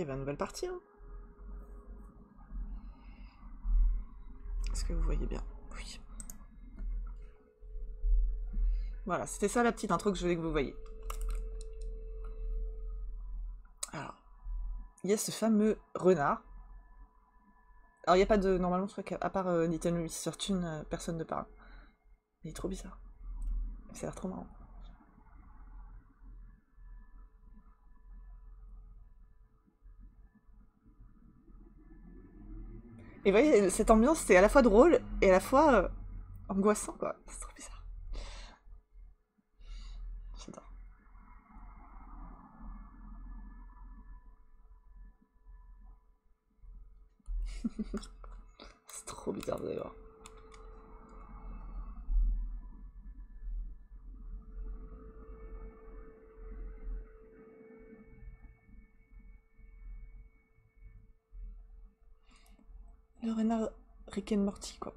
Et ben, nouvelle partie. Hein. Est-ce que vous voyez bien? Oui. Voilà, c'était ça la petite intro que je voulais que vous voyez. Alors, il y a ce fameux renard. Alors, il n'y a pas de... Normalement, je crois qu'à part Nintendo, Miss Fortune, personne ne parle. Il est trop bizarre. Ça a l'air trop marrant. Et vous voyez, cette ambiance, c'est à la fois drôle et à la fois angoissant, quoi. C'est trop bizarre. J'adore. C'est trop bizarre, vous allez voir. Le renard Rick et Morty, quoi.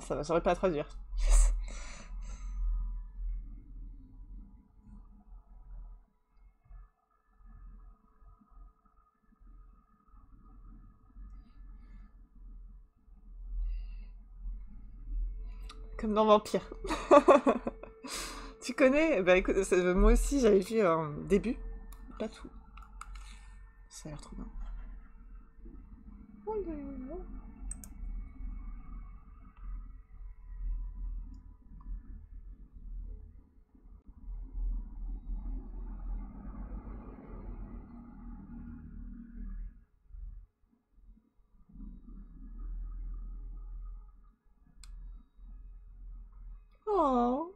Ça va, j'aurais pas à traduire. Comme dans Vampire. Tu connais? Bah écoute, moi aussi j'avais vu un début. Pas tout. Ça a l'air trop bien. Oh.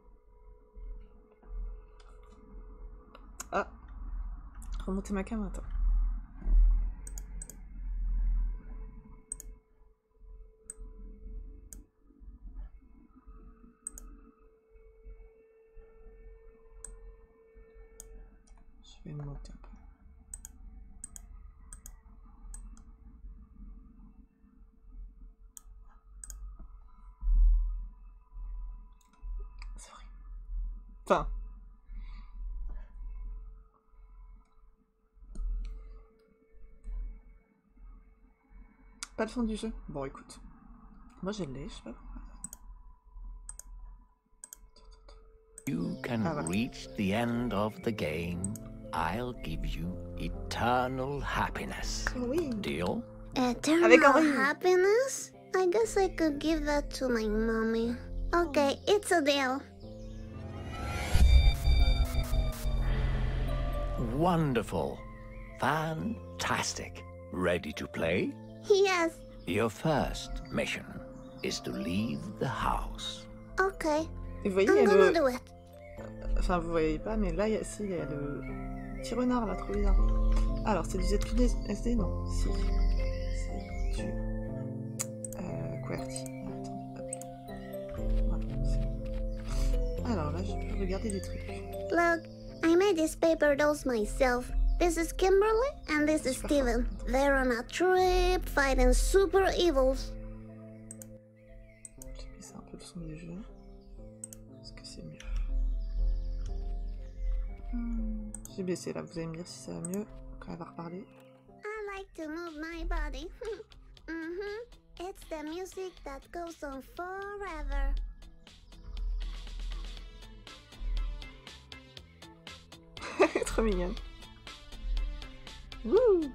Ah, remonter ma caméra, attends. Je vais monter un peu. Enfin. Pas le fond du jeu. Bon, écoute. Moi, je l'ai, je sais pas. You can reach the end of the game. I'll give you eternal happiness. Oui. Deal? Eternal happiness? I guess I could give that to my mommy. Okay, it's a deal. Wonderful. Fantastic. Ready to play? Yes. Your first mission is to leave the house. Okay. Et vous voyez, I'm gonna do it. Enfin, vous voyez pas, mais là, si, il y a le petit renard, là, trop bizarre. Alors, c'est du ZQSD? Non. Si. C'est du... QWERTY. Attends, hop. Voilà, c'est... Alors, là, je peux regarder des trucs. Look. I made these paper dolls myself. This is Kimberly and this is Steven. They're on a trip fighting super evils. J'ai baissé un peu le son des jeux. Est-ce que c'est mieux? J'ai baissé là, vous allez me dire si ça va mieux quand elle va reparler. I like to move my body. It's the music that goes on forever. Trop mignonne. Wouh.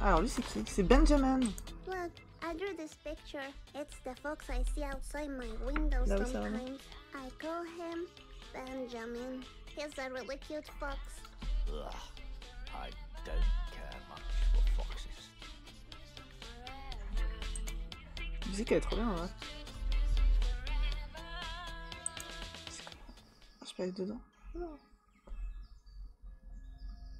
Alors lui c'est qui? C'est Benjamin. Look, I drew this picture. It's the fox I see outside my window sometimes. I call him Benjamin. He's a really cute fox. Ugh, I don't care much for foxes. La musique elle est trop bien là. Dedans. Oh.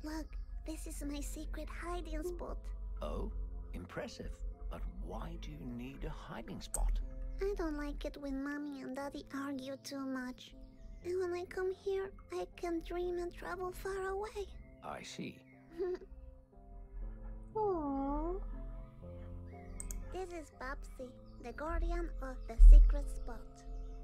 Look, this is my secret hiding spot. Oh, impressive. But why do you need a hiding spot? I don't like it when mommy and daddy argue too much. And when I come here, I can dream and travel far away. I see. Aww. This is Bubsy, the guardian of the secret spot.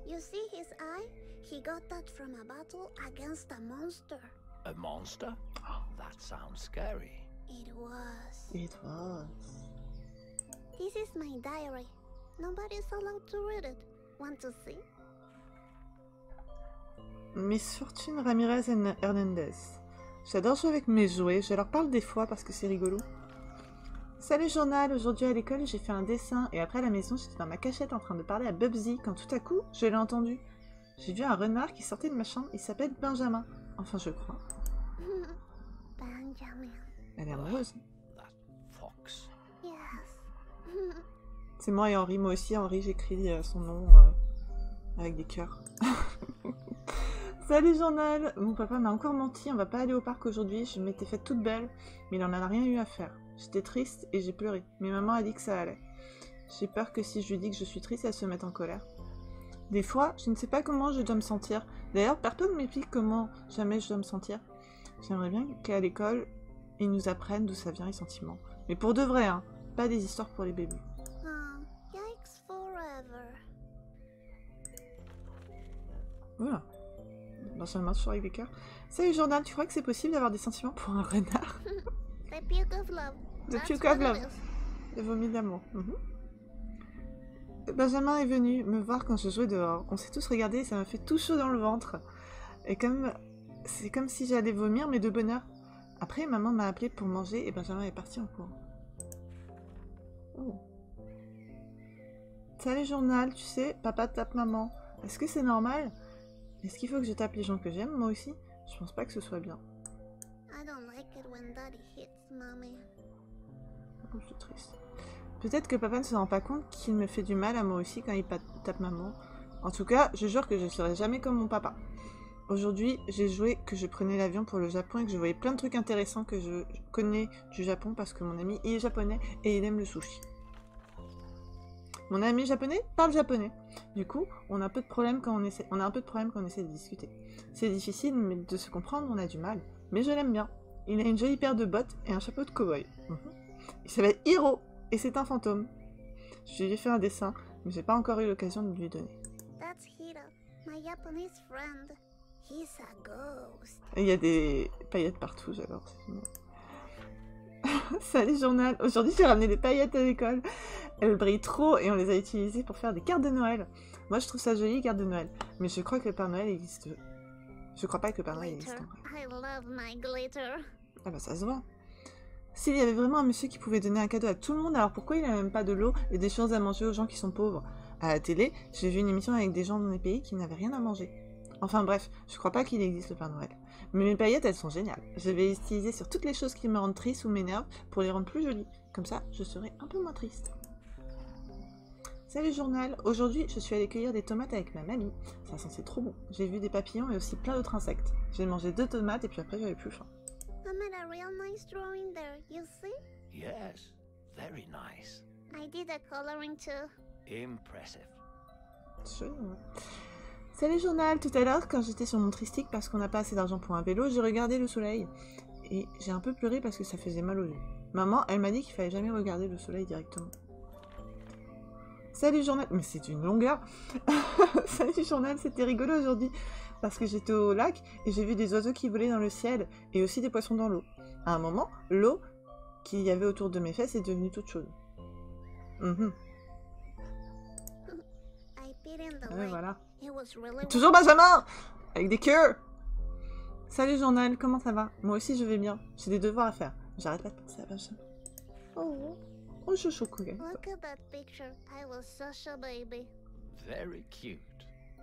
You see his eye? He got that from a battle against a monster. A monster? Oh, that sounds scary. It was. It was. This is my diary. Nobody's allowed to read it. Want to see? Miss Fortune, Ramirez et Hernandez. J'adore jouer avec mes jouets. Je leur parle des fois parce que c'est rigolo. Salut journal, aujourd'hui à l'école j'ai fait un dessin et après à la maison j'étais dans ma cachette en train de parler à Bubsy quand tout à coup je l'ai entendu. J'ai vu un renard qui sortait de ma chambre, il s'appelle Benjamin. Enfin je crois. Benjamin. Elle est amoureuse. C'est moi et Henri, moi aussi Henri, j'écris son nom avec des cœurs. Salut journal, mon papa m'a encore menti, on va pas aller au parc aujourd'hui, je m'étais faite toute belle, mais il en a rien eu à faire. J'étais triste et j'ai pleuré, mais maman a dit que ça allait. J'ai peur que si je lui dis que je suis triste, elle se mette en colère. Des fois, je ne sais pas comment je dois me sentir. D'ailleurs, personne ne m'explique comment jamais je dois me sentir. J'aimerais bien qu'à l'école, ils nous apprennent d'où ça vient les sentiments. Mais pour de vrai, hein, pas des histoires pour les bébés. Yikes forever. Voilà. Benjamin, toujours avec des cœurs. Salut journal, tu crois que c'est possible d'avoir des sentiments pour un renard? The puke of love. The puke of love. Le vomi d'amour. Benjamin est venu me voir quand je jouais dehors. On s'est tous regardés et ça m'a fait tout chaud dans le ventre. Et c'est comme si j'allais vomir, mais de bonheur. Après, maman m'a appelé pour manger et Benjamin est parti en courant. Oh. Salut journal, tu sais, papa tape maman. Est-ce que c'est normal? Est-ce qu'il faut que je tape les gens que j'aime, moi aussi? Je pense pas que ce soit bien. Oh, je suis triste. Peut-être que papa ne se rend pas compte qu'il me fait du mal à moi aussi quand il tape maman. En tout cas, je jure que je ne serai jamais comme mon papa. Aujourd'hui, j'ai joué que je prenais l'avion pour le Japon et que je voyais plein de trucs intéressants que je connais du Japon parce que mon ami est japonais et il aime le sushi. Mon ami japonais parle japonais. Du coup, on a un peu de problème quand on essaie de discuter. C'est difficile, mais de se comprendre, on a du mal. Mais je l'aime bien. Il a une jolie paire de bottes et un chapeau de cow-boy. Il s'appelle Hiro et c'est un fantôme. Je lui ai fait un dessin, mais j'ai pas encore eu l'occasion de lui donner. That's Hiro, my Japanese friend. He's a ghost. Et il y a des paillettes partout, j'adore, c'est génial. Salut journal, aujourd'hui j'ai ramené des paillettes à l'école. Elles brillent trop et on les a utilisées pour faire des cartes de Noël. Moi je trouve ça joli, les cartes de Noël, mais je crois que le Père Noël existe. Je crois pas que le Père Noël existe. I love my glitter. Ah bah ça se voit. S'il y avait vraiment un monsieur qui pouvait donner un cadeau à tout le monde, alors pourquoi il a même pas de l'eau et des choses à manger aux gens qui sont pauvres? À la télé, j'ai vu une émission avec des gens dans des pays qui n'avaient rien à manger. Enfin bref, je crois pas qu'il existe le Père Noël. Mais mes paillettes, elles sont géniales. Je vais les utiliser sur toutes les choses qui me rendent triste ou m'énervent pour les rendre plus jolies. Comme ça, je serai un peu moins triste. Salut journal, aujourd'hui je suis allée cueillir des tomates avec ma mamie, ça sentait trop bon. J'ai vu des papillons et aussi plein d'autres insectes. J'ai mangé 2 tomates et puis après j'avais plus faim. I made a real nice drawing there, you see? Yes, very nice. I did a coloring too. Impressive. Joli, ouais. Salut journal, tout à l'heure quand j'étais sur mon tristique parce qu'on n'a pas assez d'argent pour un vélo, j'ai regardé le soleil et j'ai un peu pleuré parce que ça faisait mal aux yeux. Maman, elle m'a dit qu'il fallait jamais regarder le soleil directement. Salut journal, mais c'est une longueur. Salut journal, c'était rigolo aujourd'hui parce que j'étais au lac et j'ai vu des oiseaux qui volaient dans le ciel et aussi des poissons dans l'eau. À un moment, l'eau qu'il y avait autour de mes fesses est devenue toute chaude. Ouais, voilà. Toujours Benjamin avec des cœurs. Salut journal, comment ça va? Moi aussi je vais bien. J'ai des devoirs à faire. J'arrête pas de penser à Benjamin. Oh. Oh, chouchou, couille. Look at that picture. I was such a baby. Very cute.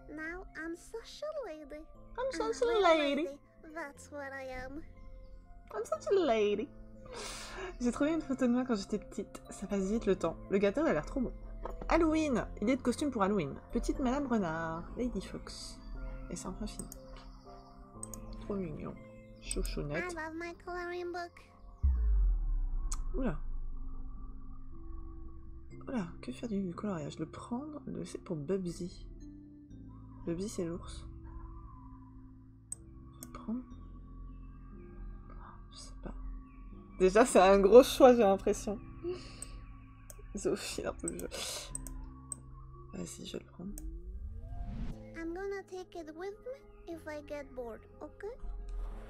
Now I'm such a lady. I'm such a lady. That's what I am. I'm such a lady. J'ai trouvé une photo de moi quand j'étais petite. Ça passe vite le temps. Le gâteau a l'air trop bon. Halloween. Il est de costume pour Halloween. Petite Madame Renard, Lady Fox. Et c'est enfin fini. Trop mignon. Chouchounette. I love my coloring book. Oula. Voilà, que faire du coloriage? Le prendre, le laisser pour Bubsy. Bubsy, c'est l'ours. Prendre. Je sais pas. Déjà, c'est un gros choix, j'ai l'impression. Zophie, un peu le jeu. Vas-y, je vais le prendre.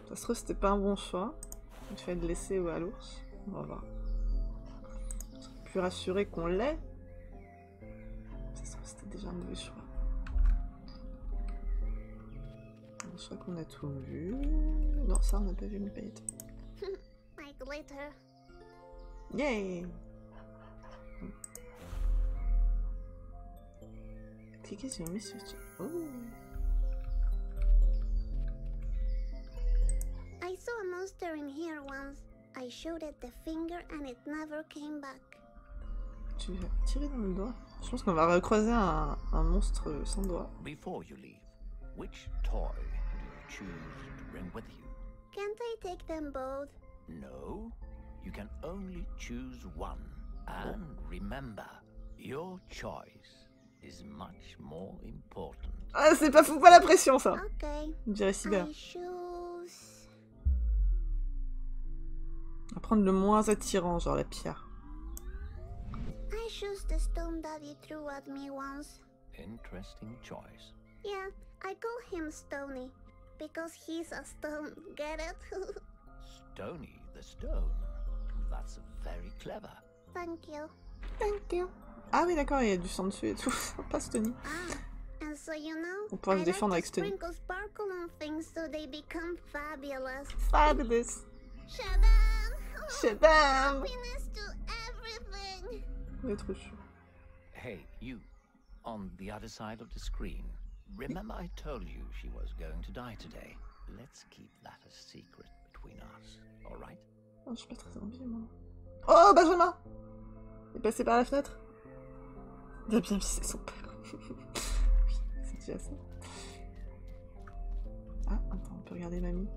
Ça se trouve, c'était pas un bon choix. Je vais le laisser à l'ours. On va voir. Je serais plus rassurée qu'on l'ait. Ça se trouve, c'était déjà un mauvais choix. Un choix qu'on a tout vu. Non, ça, on n'a pas vu mes paillettes. Yay! Cliquez sur Miss Fortune. Oh. I saw a monster in here once. I showed it the finger and it never came back. Tu vas tirer dans le doigt. Je pense qu'on va recroiser un monstre sans doigt. Before you leave, which toy do you choose to bring with you? Can't I take them both? No, you can only choose one. And remember, your choice is much more important. Ah, c'est pas, faut pas la pression, ça. Okay. Je dirais cyber. On va prendre le moins attirant, genre la pierre. I choose the stone daddy threw at me once. Interesting choice. Yeah, I call him Stony because he's a stone. Get it? Stony the stone. That's very clever. Thank you. Thank you. Ah oui, d'accord, il y a du sang dessus et tout. Pas Stony. Ah, so you know, on pourra se défendre avec Stony. Fabulous. Shabam. Les trucs. Hey, you. On the other side of the screen. Remember I told you she was going to die today. Let's keep that a secret between us. All right? Oh, je suis pas très envie, moi. Oh, Benjamin! Il est passé par la fenêtre. Il a bien visé son père. Oui, c'est déjà ça. Ah, attends, on peut regarder mamie.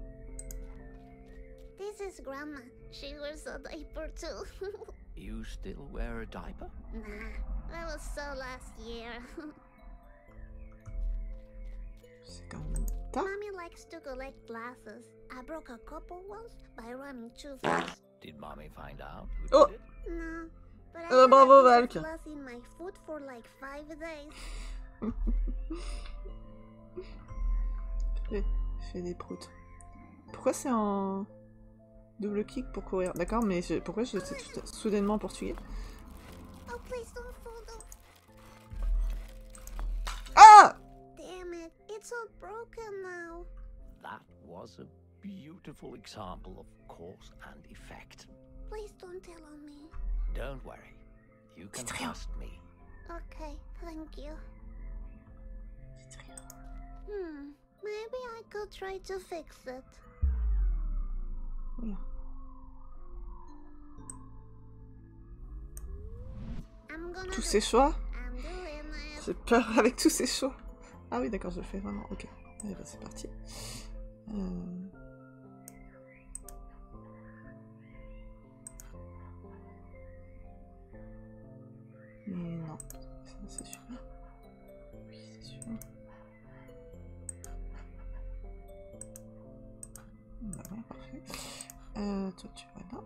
This is grandma. She wears a diaper too. You still wear a diaper? Nah, that was so last year. C'est quand même tard. Mommy likes to collect glasses. I broke a couple once by ramming two flies. Did mommy find out who did it? No. Oh, bravo Valk. Fais des proutes. Pourquoi c'est en double kick pour courir? D'accord, mais pourquoi je sais tout soudainement en portugais? Ah! Damn it, it's all broken now. That was a beautiful example of cause and effect. Please don't tell on me. Don't worry, you can trust me. Okay, thank you. Maybe I could try to fix it. Voilà. Tous ces choix? J'ai peur avec tous ces choix. Ah oui, d'accord, je le fais vraiment. Ok, allez, bah, c'est parti. Non, c'est sûr. Oui, c'est sûr. Voilà, parfait. Toi, tu vas là.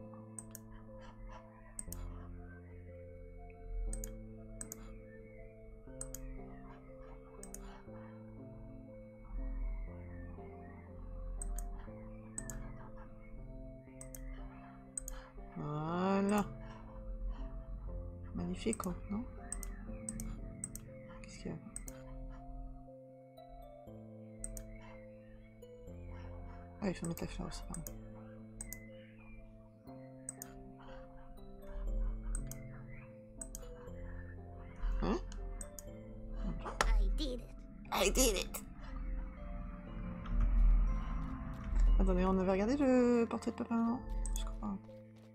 Voilà. Magnifique, hein, non? Qu'est-ce qu'il y a? Ah, il faut mettre la fleur aussi, pardon. Hein? I did it. Attendez, on avait regardé le portrait de papa maman? Je comprends.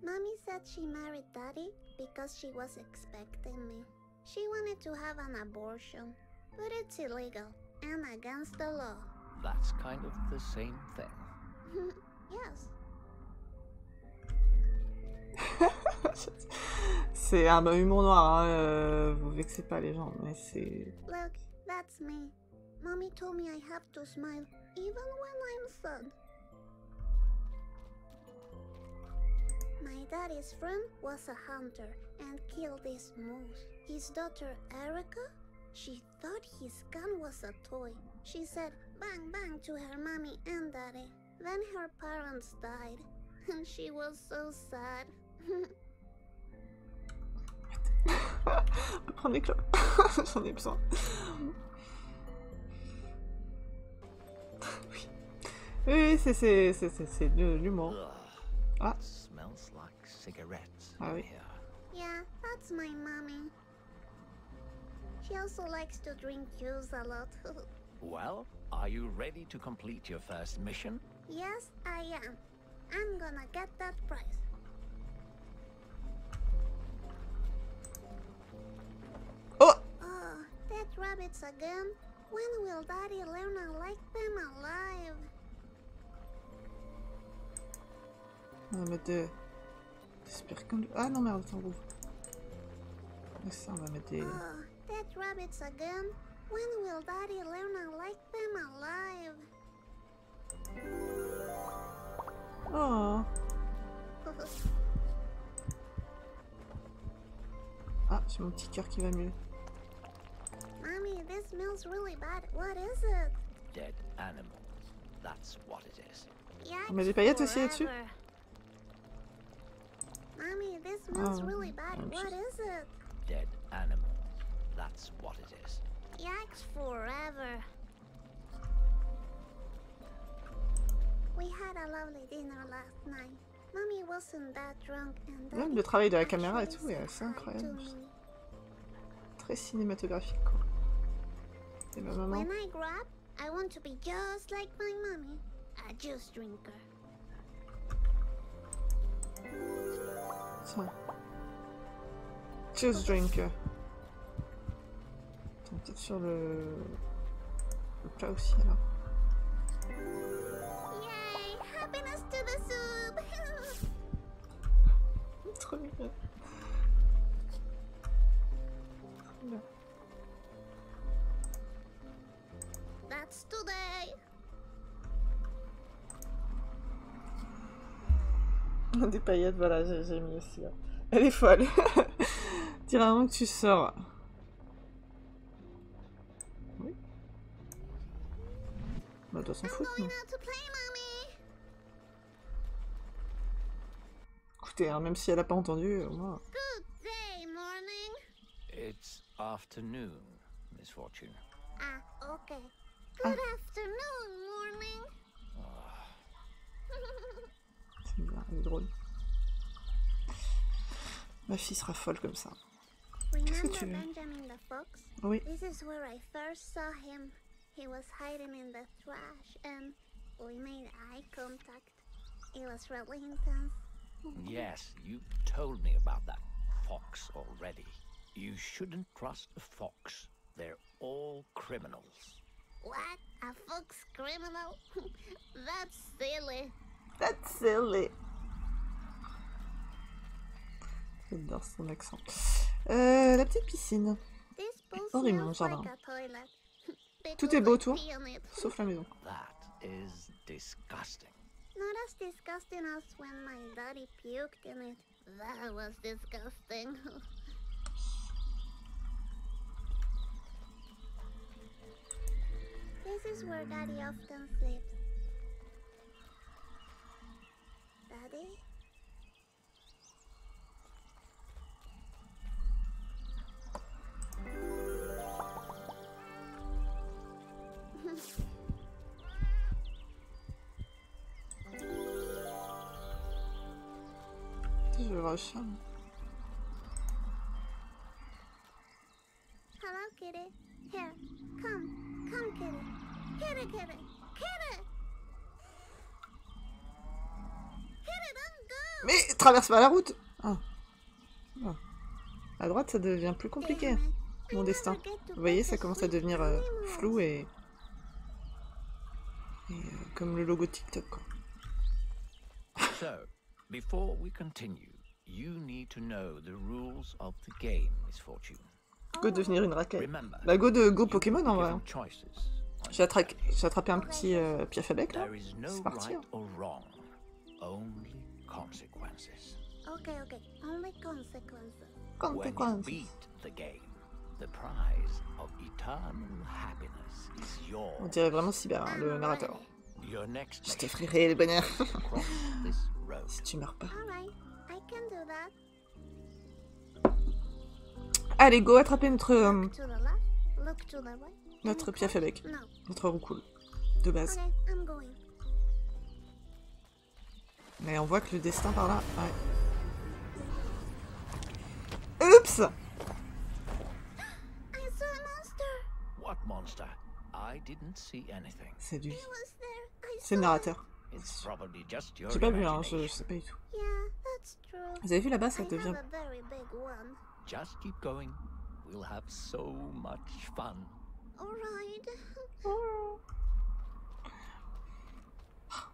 Mommy said she married daddy because she was expecting me. She wanted to have an abortion, but it's illegal and against the law. That's kind of the same thing. Yes. C'est un humour noir, hein. Vous vexez pas les gens, mais c'est... Look, that's me. Mommy told me I have to smile, even when I'm sad. My daddy's friend was a hunter and killed this moose. His daughter Erica, she thought his gun was a toy. She said bang bang to her mommy and daddy. Then her parents died, and she was so sad. On peut prendre les clopes. J'en ai besoin. Oui, oui, c'est de l'humour. Ah. Ah oui. Yeah, that's my mommy. She also likes to drink juice a lot. Well, are you ready to complete your first mission? Yes, I am. I'm gonna get that prize. Oh! Oh, dead rabbits again? When will Daddy learn I like them alive? On va mettre des... J'espère qu'on... Ah non merde, attends, ouvre. Mais ça, on va mettre des... Oh, dead rabbits again? When will Daddy learn I like them alive? Oh. Ah, j'ai mon petit cœur qui va mieux. Mommy, this smells really bad. What is it? Dead animals. That's what it is. On met des paillettes aussi là-dessus. Mommy, this smells really bad. What is it? Dead animals. That's what it is. Yikes forever. We had a lovely dinner last night. Mommy wasn't that drunk and that. Même le travail de la caméra et tout, c'est incroyable. Très cinématographique quoi. Et ma maman. When I grow up, I want to be just like my mommy, a juice drinker. Tiens. Juice drinker. Peut-être sur le plat aussi alors. Trop mignon. That's today. Des paillettes, voilà, j'ai mis aussi là. Elle est folle. Dis vraiment que tu sors. Oui. Bah toi s'en foutre. Même si elle n'a pas entendu, moi. Good day, morning. It's afternoon, Miss Fortune. Ah, ok. Good afternoon, morning. C'est bien, elle est drôle. Ma fille sera folle comme ça. Qu'est-ce que tu veux? Oui. This is where I first saw him. He was hiding in the trash and we made eye contact. It was really intense. Yes, you told me about that fox already. You shouldn't trust a fox. They're all criminals. What? A fox criminal? That's silly. That's silly. J'adore son accent. La petite piscine. Horrible, mon jardin. Tout est beau autour, sauf la maison. That is disgusting. Not as disgusting as when my daddy puked in it. That was disgusting. This is where daddy often sleeps. Daddy? Je vais voir le chien. Hello kitty, here, come kitty, kitty kitty, kitty. Kitty don't go. Mais traverse pas la route. Ah. Ah. À droite, ça devient plus compliqué. Mon destin. Vous voyez, ça commence à devenir flou et comme le logo TikTok quoi. So, before we continue. You need to know the rules of the game, Miss Fortune. Go devenir une raquette. Bah go Pokémon en vrai. J'ai attrapé un petit piaf à bec là. C'est parti. Hein. Ok. Only consequences. Consequences. On dirait vraiment Cyber, hein, le narrateur. Je t'effraierai le bonheur. Si tu meurs pas. Allez, go attraper notre piaf à bec. Notre roucoule. De base. Mais on voit que le destin par là. Ouais. Oups! C'est lui. C'est le narrateur. J'ai pas vu, hein, je sais pas du tout. Vous avez vu là-bas, ça devient... Just keep going. We'll have so much fun. Oh,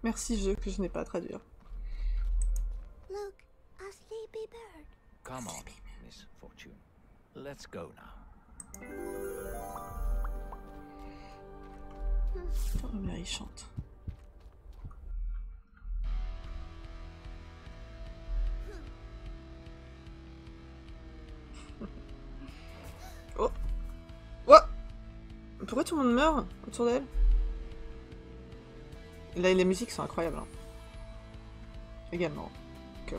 merci jeu que je n'ai pas à traduire. Look, a sleepy bird. Come on, Miss Fortune. Let's go now. Oh, mais il chante. Oh. Oh. Pourquoi tout le monde meurt autour d'elle? Là, les musiques sont incroyables. Hein. Également. Okay.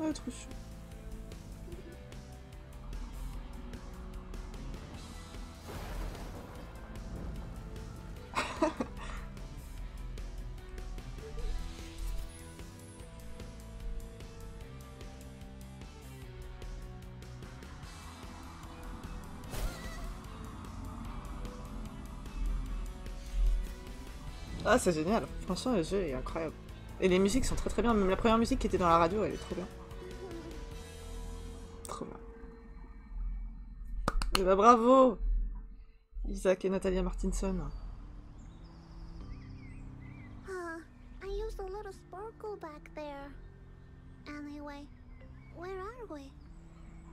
Ah, trop chaud. Ah, c'est génial, franchement le jeu est incroyable. Et les musiques sont très très bien, même la première musique qui était dans la radio, elle est trop bien. Trop bien. Et bah bravo Isaac et Natalia Martinson.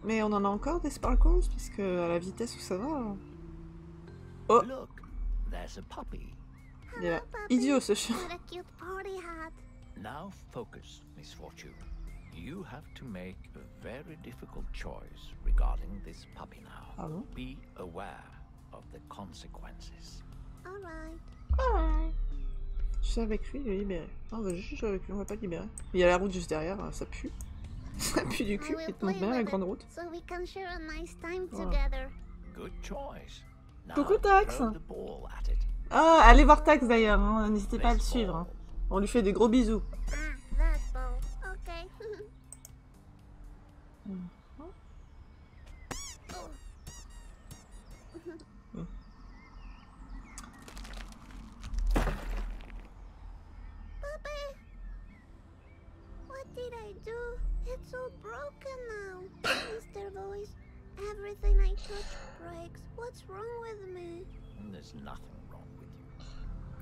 Mais on en a encore des sparkles, puisque à la vitesse où ça va... Oh, il est idiot ce chien. Now focus, Miss Fortune. You have to make a very difficult choice regarding this puppy now. Ah bon? Be aware of the consequences. Alright. Je suis avec lui, il est libéré. Non, on va juste jouer avec lui, on va pas le libérer. Il y a la route juste derrière, ça pue. Ça pue du cul, il tombe bien la grande route. Voilà. Coucou Tax. Ah, allez voir Tax d'ailleurs, n'hésitez pas à le suivre. Hein. On lui fait des gros bisous.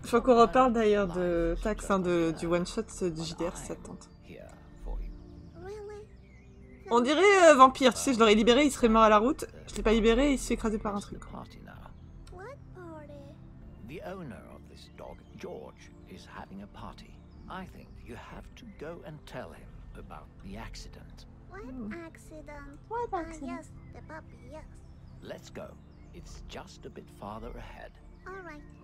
Faut qu'on reparle d'ailleurs de Tax, hein, du one-shot du JDR, ça tente. On dirait vampire, tu sais, je l'aurais libéré, il serait mort à la route. Je l'ai pas libéré, il s'est écrasé par un truc.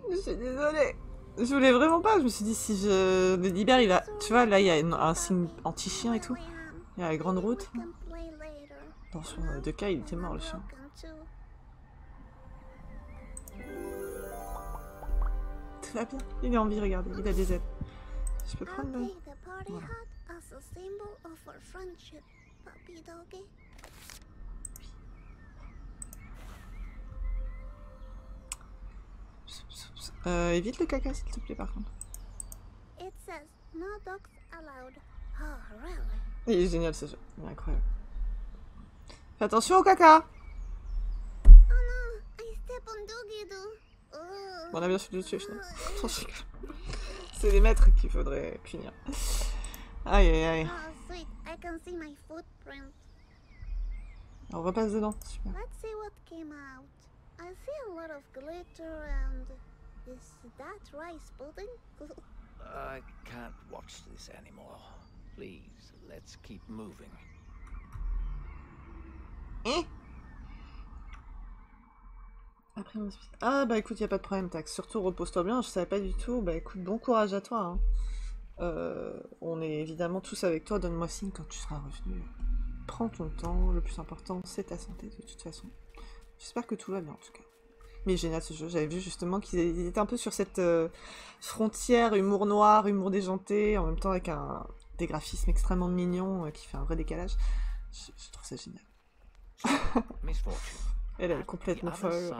Je suis désolée. Je voulais vraiment pas, je me suis dit si je me libère, il va... Tu vois, là, il y a un signe anti-chien et tout. Il y a la grande route. Dans son deux cas, il était mort, le chien. Tout va bien. Il est en vie, regardez, il a des ailes. Je peux prendre le... Voilà. Évite le caca s'il te plaît par contre. Il est génial ce jeu, il est incroyable. Fais attention au caca. Bon, on a bien su le tuer, finalement. C'est les maîtres qu'il faudrait punir. Aïe aïe aïe. On va passer dedans, super. I can't watch this anymore. Please, let's keep moving. Eh? Après, on... Ah bah écoute, y a pas de problème, Tax. Surtout repose-toi bien. Je savais pas du tout. Bah écoute, bon courage à toi. Hein. On est évidemment tous avec toi. Donne-moi signe quand tu seras revenu. Prends ton temps. Le plus important, c'est ta santé de toute façon. J'espère que tout va bien en tout cas. Mais génial ce jeu, j'avais vu justement qu'ils étaient un peu sur cette frontière humour noir, humour déjanté, en même temps avec des graphismes extrêmement mignons qui fait un vrai décalage. Je trouve ça génial. Elle est complètement folle.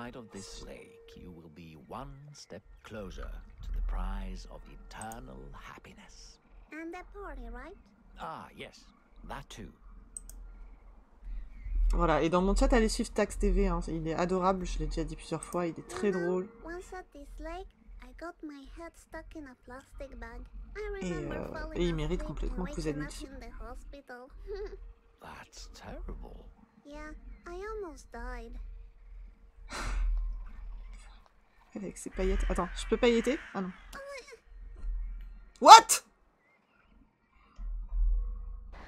Voilà, et dans mon chat, allez suivre Tax TV, hein. Il est adorable, je l'ai déjà dit plusieurs fois, il est très drôle. Et il mérite complètement que vous alliez dessus. Avec ses paillettes... Attends, je peux pailletter? Ah non. What?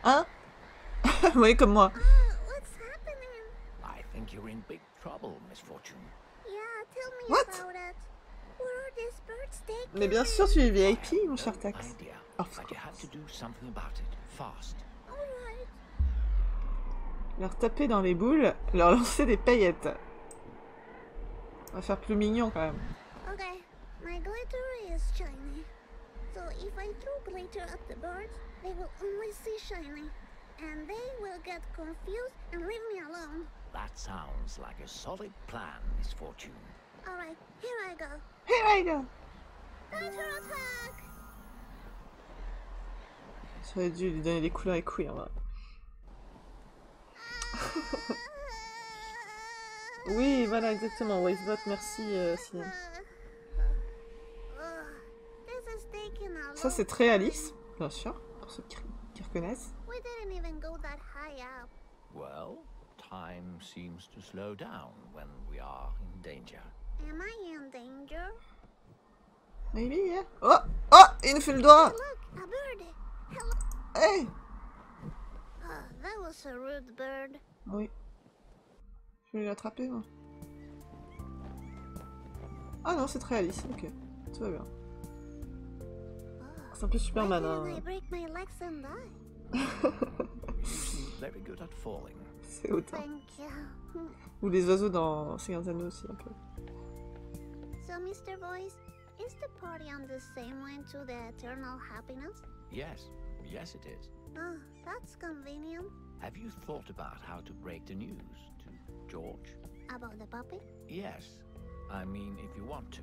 Hein? Vous voyez comme moi. You're in big trouble, Miss Fortune. Yeah, tell me about it. Where are these birds taking? Mais bien sûr, tu es VIP, mon cher Tax. Leur taper dans les boules, leur lancer des paillettes. On va faire plus mignon quand même. Okay, my glitter is shiny. So if I throw glitter at the birds, they will only see shiny, and they will get confused and leave me alone. That sounds like a solid plan, Miss Fortune. All right, here I go. Here I go. Glitter attack. J'aurais dû lui donner des couleurs et couilles, hein. Oui, voilà, exactement. Wavebot, merci, Sinan. Ça, c'est très Alice, bien sûr, pour ceux qui reconnaissent. We didn't even go that high up. Well. Time seems to slow down when we are in danger. Am I in danger? Maybe, yeah. Oh, oh, il nous fait le doigt. Look, a bird. Hello. Hey. Oh, that was a rude bird. Oui. Je vais l'attraper, moi. Ah non, c'est très Alice. Ok, tout va bien. C'est un peu Superman, hein. Very good at falling. C'est autant. Ou les oiseaux dans Seigneur des Anneaux aussi un peu. So Mr. Boyce, is the party on the same way to the eternal happiness? Yes, yes it is. Oh, that's convenient. Have you thought about how to break the news to George? About the puppy? Yes, I mean if you want to.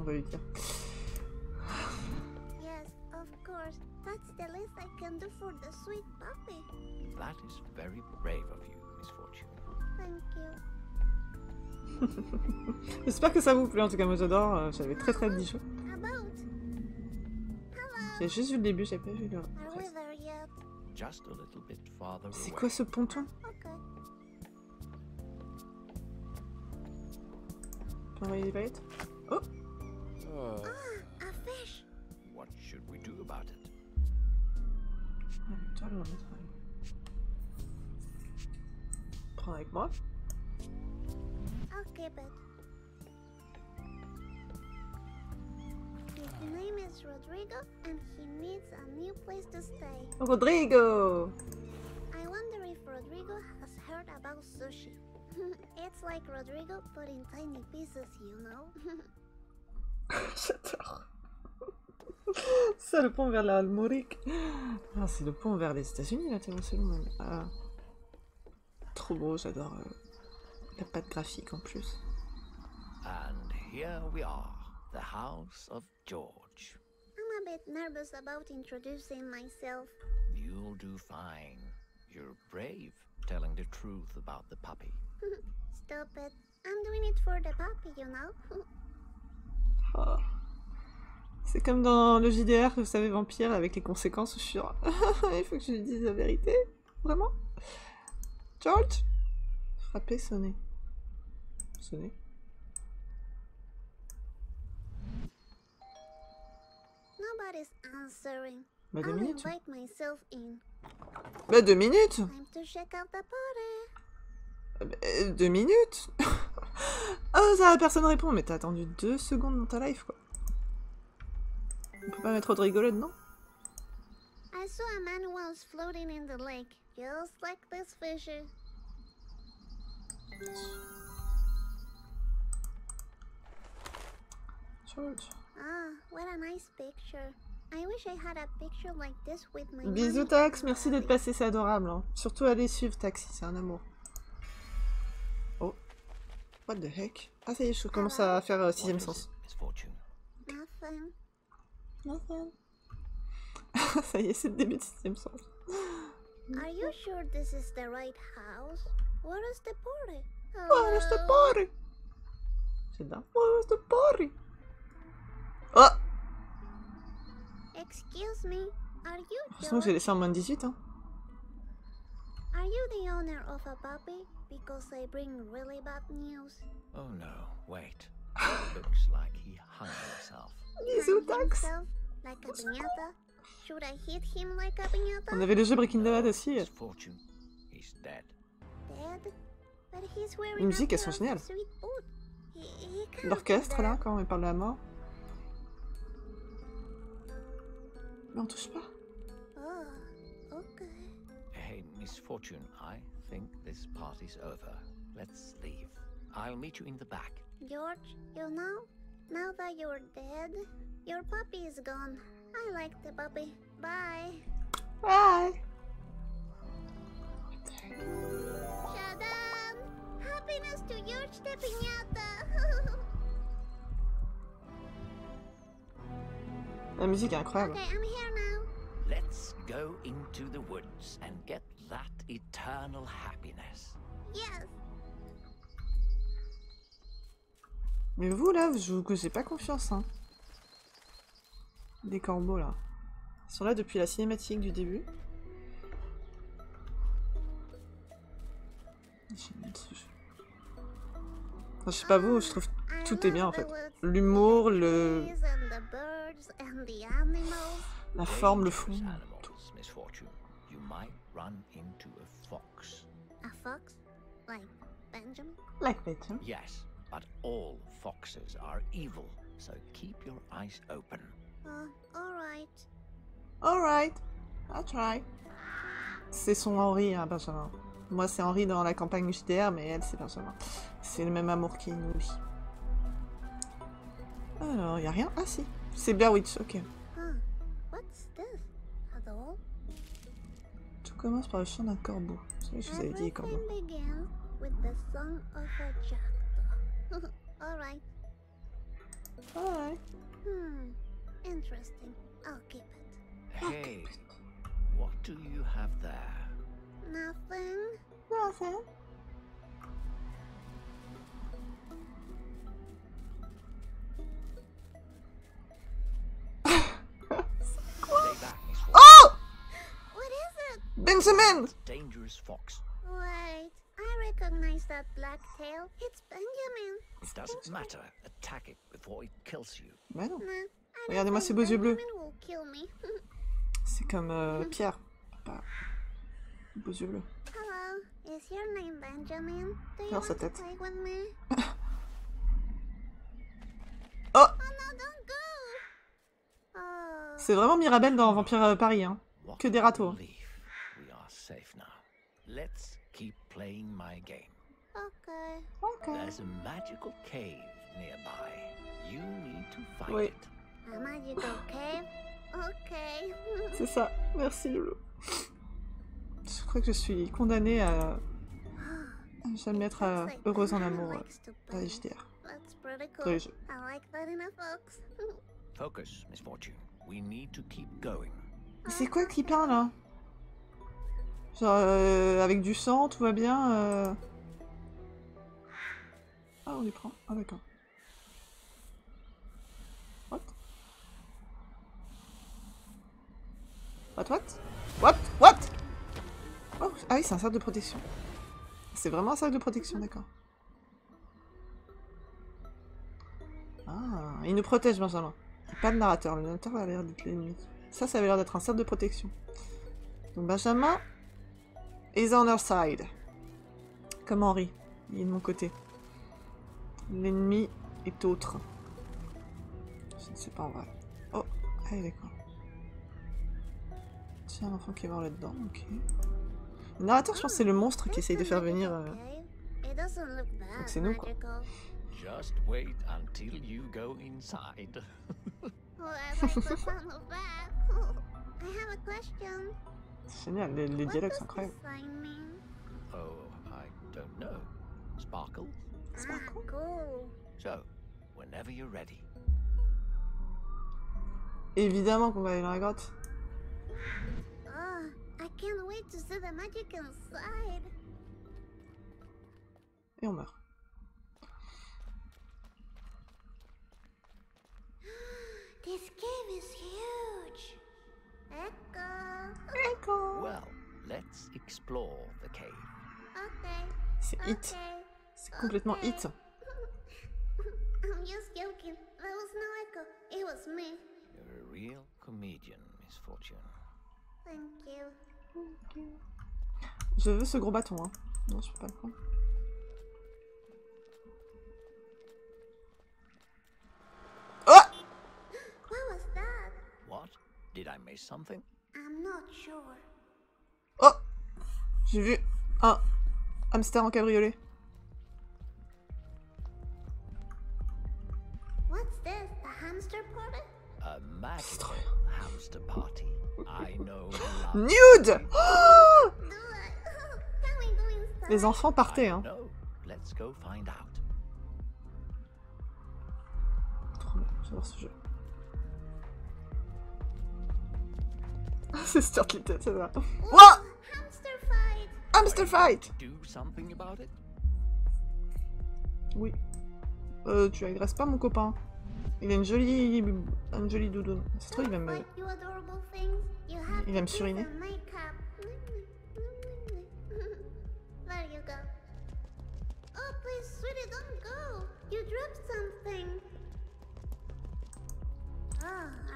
On va lui dire. Yes, of course. That's the least I can do for the sweet puppy. That is very brave of you, Miss Fortune. Thank you. J'espère que ça vous plaît. En tout cas, moi j'adore. J'avais très hâte d'y jouer. J'ai juste vu le début, j'ai pas vu le reste. C'est quoi ce ponton? On peut envoyer des paillettes? Oh! Ah, un fish! What should we do about it? Prends avec moi. Okay, but his name is Rodrigo and he needs a new place to stay. Rodrigo. I wonder if Rodrigo has heard about sushi. It's like Rodrigo but in tiny pieces, you know. J'adore. Ça, le pont vers la Almorique. Ah, c'est le pont vers les États-Unis là, t'es bon, c'est bon. Ah. Trop beau, j'adore. La patte graphique en plus. And here we are, the house of George. I'm a bit nervous about introducing myself. You'll do fine. You're brave. telling the truth about the puppy. Stop it. I'm doing it for the puppy, you know. Oh. C'est comme dans le JDR, vous savez, vampire, avec les conséquences sur... Il faut que je lui dise la vérité. Vraiment? George? Frapper, sonner. Sonner. Nobody's answering. Bah, deux minutes. Bah, 2 minutes. Deux minutes. Oh, ça, personne répond. Mais t'as attendu 2 secondes dans ta life, quoi. On peut pas mettre trop de rigolade, non? I saw a man once floating in the lake, just like this fish. George. Ah, what a nice picture. I wish I had a picture like this with my... Bisous Tax, merci d'être passé, c'est adorable. Hein. Surtout allez suivre Tax, c'est un amour. Oh. What the heck? Ah ça y est, je commence à faire 6ème sens. Nothing. Ça y est, c'est le début de 6ème sens. Are you sure this is the right house? Where is the party? Where is the party? C'est dingue. Where is the party? Oh! Excuse me, are you George? J'ai laissé en moins de 18, hein. Are you the owner of a puppy? Because I bring really bad news. Oh no, wait. It looks like he hung himself. Like a piñata. Should I hit him like a piñata? On avait le jeu Breaking Bad aussi. Miss Fortune, he's dead. Dead? But he's wearing... Les musiques, elles sont géniales. L'orchestre là, quand on parle de la mort. Mais on touche pas. Oh, ok. Hey, Miss Fortune, I think this party's over. Let's leave. I'll meet you in the back. George, you know, now that you're dead, your puppy is gone. I like the puppy. Bye. Bye. Shadam! Happiness to George the Piñata. La musique est incroyable. Okay, I'm here now. Let's go into the woods and get that eternal happiness. Yes. Mais vous là, je vous causez pas confiance, hein. Des corbeaux là. Ils sont là depuis la cinématique du début. Enfin, je sais pas vous, je trouve tout est bien en fait. L'humour, le... La forme, le fond. Tout. A fox? Like Benjamin? Like Benjamin? Yes, but all foxes are evil, so keep your eyes open. Alright. Alright. I'll try. C'est son Henri, hein, Benjamin. Moi, c'est Henri dans la campagne UJDR, mais elle, c'est Benjamin. C'est le même amour qui nous lie. Alors, y a rien? Ah si, c'est Blair Witch, ok. Tout commence par le chant d'un corbeau. Je vous avais dit les corbeaux. Alright. Alright. Interesting. I'll keep it. Hey, what do you have there? Nothing. Nothing. Benjamin! Dangerous fox. Wait, I recognize that black tail. It's Benjamin. It doesn't matter. Attack it before it kills you. Mais non. Regardez-moi ces beaux yeux bleus. C'est comme Pierre. Pas... Beaux yeux bleus. Hello, is your name Benjamin? Do you want to play with me? Oh! Oh no, don't go! Oh. C'est vraiment Mirabelle dans Vampire Paris, hein. Que des râteaux. Hein. Safe now. Let's keep playing my game. Okay. Okay. There's a magical cave nearby. You need to find it. A magical cave? Okay. C'est ça. Merci Lulu. Je crois que je suis condamnée à jamais être heureuse en amour à HDR. Dans les jeux. Focus, Miss Fortune. We need to keep going. C'est quoi qui parle là? Avec du sang, tout va bien. Ah, on les prend. Ah, d'accord. What? What? What? What? What? Oh, ah oui, c'est un sac de protection. C'est vraiment un sac de protection, d'accord. Ah, il nous protège, Benjamin. Pas de narrateur, le narrateur a l'air d'être l'ennemi. Ça avait l'air d'être un sac de protection. Donc Benjamin is on our side. Comme Henri, il est de mon côté. L'ennemi est autre. Je ne sais pas en vrai. Oh, allez d'accord. Tiens, l'enfant qui est mort là-dedans, ok. Le narrateur, je pense que c'est le monstre qui essaye de faire venir... Donc c'est nous, quoi. Just wait until you go inside. C'est génial, les dialogues sont incroyables. Oh, I don't know. Sparkle? Sparkle? So, whenever you're ready. Évidemment qu'on va aller dans la grotte. Oh, I can't wait to see the magic inside. Et on meurt. This game is huge. Echo. Echo. Well, let's explore the cave. Okay. C'est okay. It. C'est complètement okay. It. I'm just joking. There was no echo. It was me. You're a real comedian, Miss Fortune. Thank you. Thank you. Je veux ce gros bâton, hein. Non, je peux pas le prendre. Did I miss something? I'm not sure. Oh, j'ai vu un hamster en cabriolet. What's this? A hamster party? A magical hamster party. I know. Nude. Oh, les enfants partaient, hein. Let's go find out. Trop bien, j'adore ce jeu. C'est Sturtley, c'est ça. What? Hamster fight! Hamster fight! Oui. Tu agresses pas mon copain. Il a une jolie doudoune. C'est trop, il va me... Il va me suriner.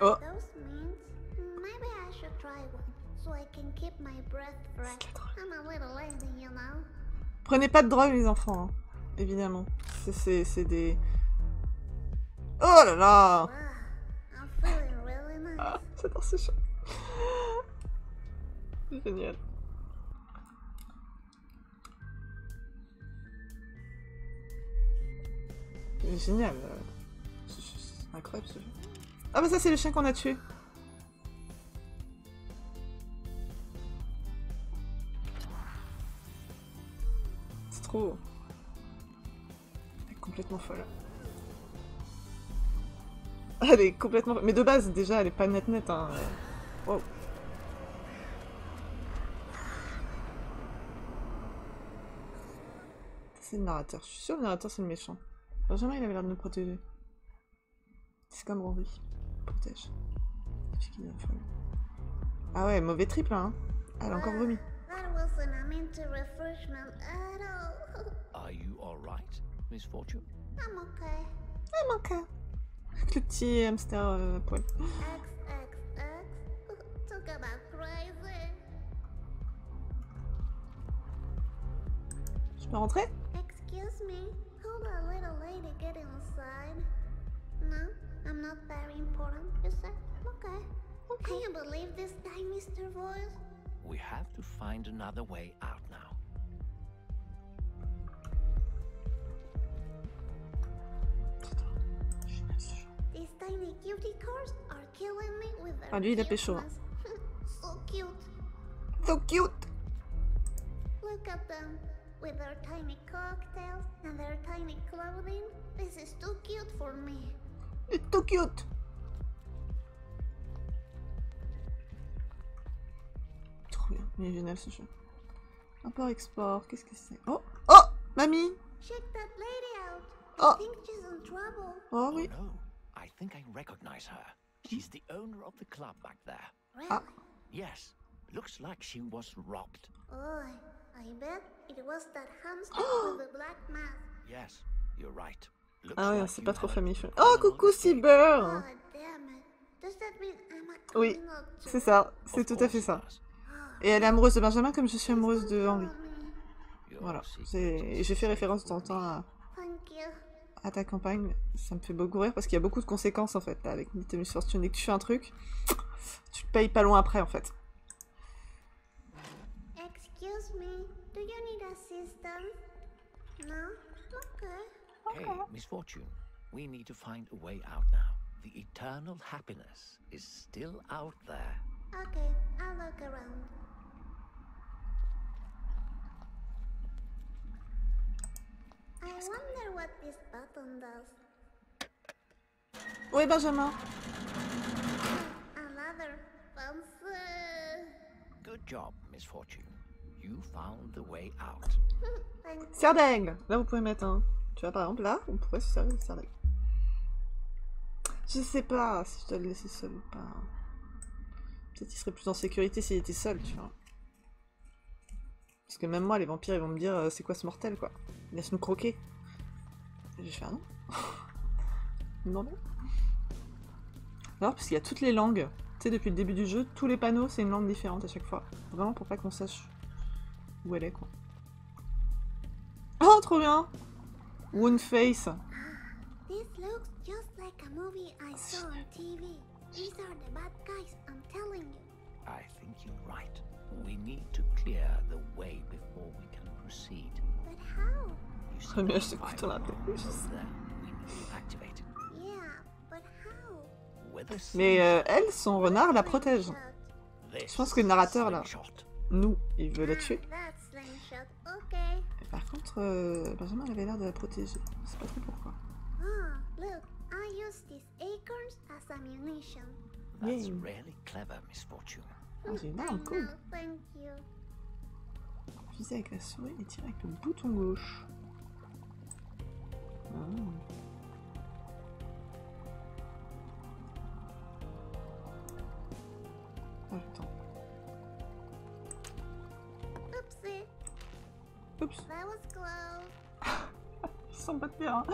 Oh! Maybe I should try one, so I can keep my breath fresh. I'm a little lazy, you know. Prenez pas de drogue, les enfants, hein. Évidemment. C'est des... Oh là là, wow. I'm feeling really nice. Ah, j'adore ce chat. C'est génial. C'est génial. C'est incroyable, ce jeu. Ah bah ça, c'est le chien qu'on a tué. Oh. Elle est complètement folle. Elle est complètement folle. Mais de base, déjà, elle est pas nette, hein. Wow. C'est le narrateur. Je suis sûre que le narrateur, c'est le méchant. Benjamin, il avait l'air de nous protéger. C'est comme Henri. Protège. Ah ouais, mauvais triple, hein. Elle a encore vomi. I'm into refreshment at all. Are you all right, Miss Fortune? I'm okay. I'm okay. Le petit hamster poil. X. Talk about crazy. Je peux rentrer? Excuse me. How did a little lady get inside? No, I'm not very important. You said okay. Okay. I can't believe this time, Mr. Voice. We have to find another way out now. These tiny cutie cars are killing me with their... Ah, lui, il a pécho. So cute. So cute. Look at them with their tiny cocktails and their tiny clothing. This is too cute for me. It's too cute. Il est génial, ce jeu. Import export, qu'est-ce que c'est? Oh, oh, mamie. Oh. Oh oui. Ah. Looks like she was robbed. Oh, I bet it was that hamster with the black mask. Yes, you're right. Ah ouais, c'est pas trop familier. Oh, coucou Cyber. Oui, c'est ça, c'est tout à fait ça. Et elle est amoureuse de Benjamin comme je suis amoureuse de Henri. Voilà, j'ai fait référence de temps en temps à ta campagne. Ça me fait beaucoup rire parce qu'il y a beaucoup de conséquences en fait. Là, avec Miss Fortune, dès que tu fais un truc, tu te payes pas loin après en fait. Excuse me, do you need assistance? No? Okay. Hey, Miss Fortune, we need to find a way out now. The eternal happiness is still out there. Okay, I'll look around. I wonder what this button does. Oui, Benjamin. Another bouncer. Good job, Miss Fortune. You found the way out. Serre d'aigle. Là, vous pouvez mettre un. Tu vois, par exemple, là, on pourrait se servir de serre d'aigle. Je sais pas si je dois le laisser seul ou pas. Peut-être qu'il serait plus en sécurité s'il était seul, tu vois. Parce que même moi, les vampires, ils vont me dire c'est quoi ce mortel, quoi. Laisse-nous croquer. Et je vais faire non. Non, non. Alors, parce qu'il y a toutes les langues. Tu sais, depuis le début du jeu, tous les panneaux, c'est une langue différente à chaque fois. Vraiment pour pas qu'on sache où elle est, quoi. Oh, trop bien. One Face. This looks just like a movie I saw on TV. These are the bad guys, I'm telling you. I think you're right. We need to clear the way before we can proceed. But how? You see, we need to activate it. Yeah, but how? Mais elle, son renard la protège. Je pense que le narrateur là, nous, il veut la tuer. Et par contre, Benjamin avait l'air de la protéger. C'est pas trop pourquoi. Ah, look, I use these acorns as ammunition. That's really clever, Miss Fortune. Ah, génial, cool. Viser avec la souris et tirer avec le bouton gauche. Oh. Attends. Oupsie. Oups. That was close. Ils sont pas de terrain.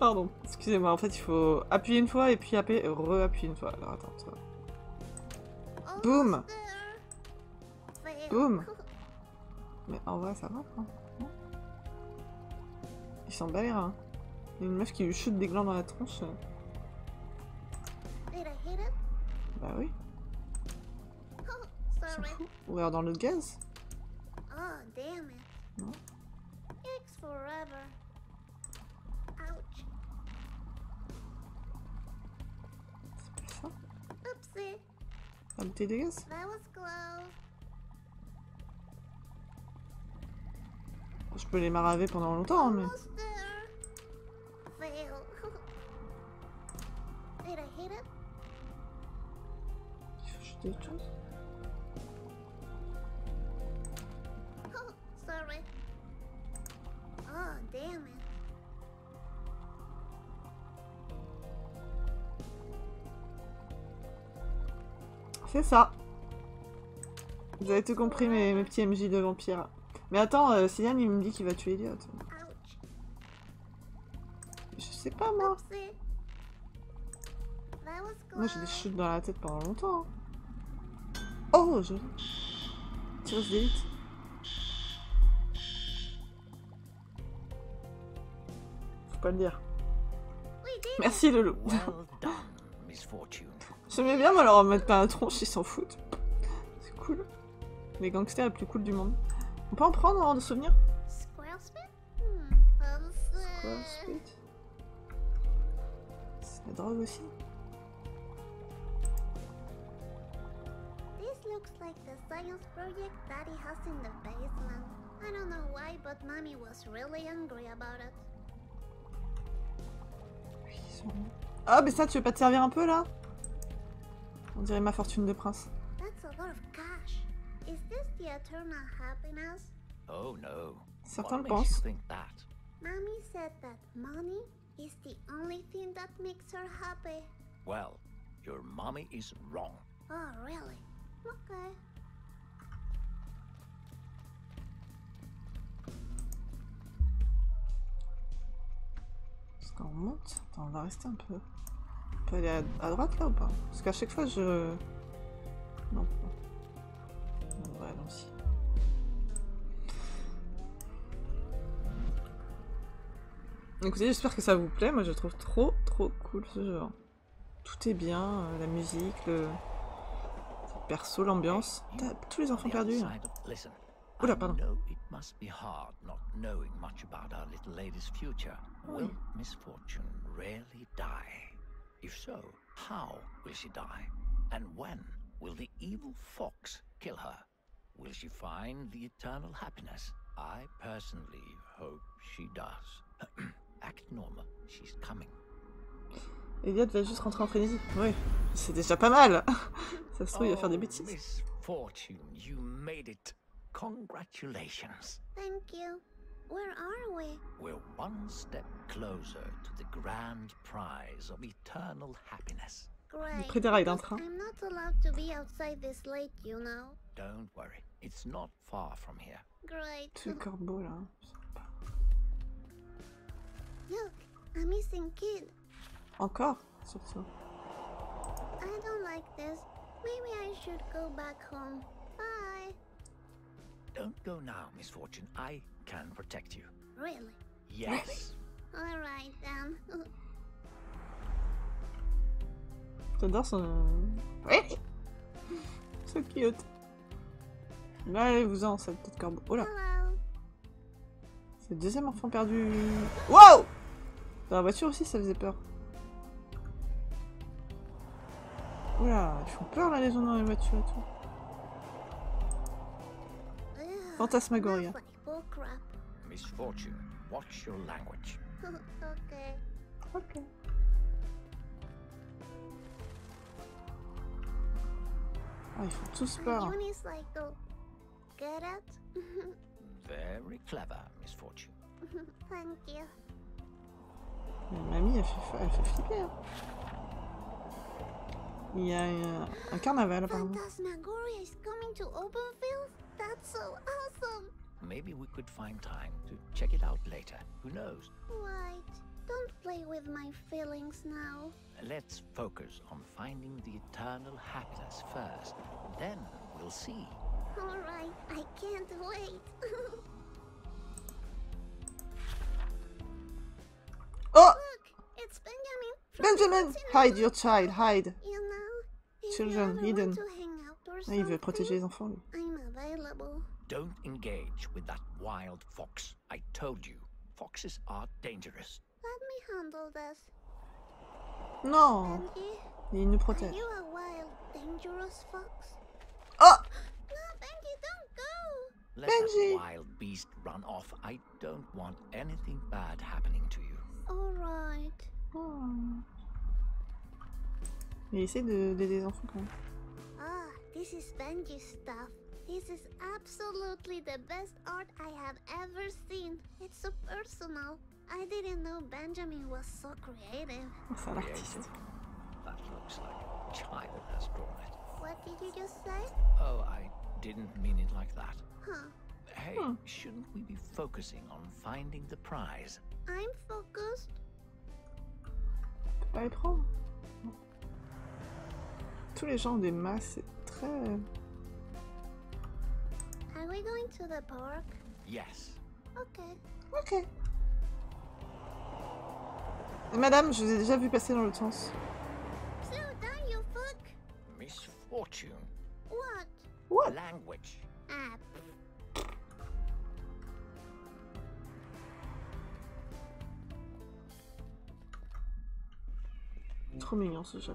Pardon, excusez-moi, en fait il faut appuyer une fois et puis re-appuyer une fois. Alors attends, ça va. Boum! Boum! Mais en vrai ça va quoi? Non? Il s'en bat les reins. Il y a une meuf qui lui chute des glands dans la tronche. Bah oui. Ou alors dans le gaz? Non. La bouteille de gaz. Je peux les maraver pendant longtemps, mais... Il faut jeter autre chose. Oh, sorry. Oh, damn it. C'est ça. Vous avez tout compris mes petits MJ de vampire. Mais attends, Sian il me dit qu'il va tuer Elliot. Je sais pas moi. Moi j'ai des chutes dans la tête pendant longtemps. Oh joli. Tireuse d'élite. Faut pas le dire. Merci Lulu. J'aimais bien, mais alors on mettre pas un tronche, ils s'en foutent. C'est cool. Les gangsters les plus cool du monde. On peut en prendre en de souvenirs. Square Split. C'est la drogue aussi. This looks like the science project Daddy has in the basement. I don't know why, but Mommy was really angry about it. Ah, mais ça, tu veux pas te servir un peu là? On dirait ma fortune de prince. the eternal happiness? Oh no. Certains le pensent. Mommy said that money is the only thing that makes her happy. Well, your mommy is wrong. Oh, really? Okay. Est-ce qu'on monte? Attends, on va rester un peu. On peut aller à droite là ou pas? Parce qu'à chaque fois je... Non. Ouais, allons-y. Écoutez, j'espère que ça vous plaît. Moi, je trouve trop cool ce jeu. Tout est bien, la musique, le perso, l'ambiance. T'as tous les enfants perdus. Oula, pardon. Oui. Miss Fortune rarely die. If so, how will she die? And when will the evil fox kill her? Will she find the eternal happiness? I personally hope she does. Act normal, she's coming. Elliot va juste rentrer en frénésie. Oui, c'est déjà pas mal. Ça se trouve, il va faire des bêtises. Miss Fortune, you made it. Congratulations. Thank you. Where are we? We're one step closer to the grand prize of eternal happiness. Great. Près des rails d'un train. I'm not allowed to be outside this late, you know. Don't worry, it's not far from here. Great. Tout le corbeau là. Look, a missing kid. Encore surtout. I don't like this. Maybe I should go back home. Bye. Don't go now, Miss Fortune. I can protect you. Really? Yes. All right then. J'adore son... Oui. So cute. Mais allez-vous-en, cette petite corbeau. Oh là. C'est le deuxième enfant perdu. Wow. Dans la voiture aussi, ça faisait peur. Oula, ils font peur là les gens dans les voitures et tout. Fantasmagoria. Miss Fortune, watch your language. Ok. Ah, ils font tous peur. Very clever, Miss Fortune. Thank you. Mais mamie, elle fait flipper. Hein. Il y a un carnaval apparemment. Fantasmagoria is coming to Openfield? That's so awesome. Maybe we could find time to check it out later. Who knows? Right. Don't play with my feelings now. Let's focus on finding the eternal happiness first. Then we'll see. All right, I can't wait. Oh! Look, it's Benjamin. Benjamin, hide your child, hide. You know, children hidden. Ah, il veut protéger les enfants. Lui. I'm available. Don't engage with that wild fox. I told you, foxes are dangerous. Let me handle this. Non. Il nous protège. You a wild, dangerous fox? Oh! Let that wild beast run off. I don't want anything bad happening to you. All right. Il essaie d'aider les enfants quand même. Ah, this is Benji's stuff. This is absolutely the best art I have ever seen. It's so personal. I didn't know Benjamin was so creative. C'est un artiste. That looks like a child has drawn it. What did you just say? Oh, I didn't mean it like that. Huh. Hey, shouldn't we be focusing on finding the prize? I'm focused. Pas les prendre. Tous les gens des masses, c'est très. Are we going to the park? Yes. Ok. Madame, je vous ai déjà vu passer dans l'autre sens. So down you fuck. Miss Fortune. What? Language. Ah. Trop mignon ce jeu.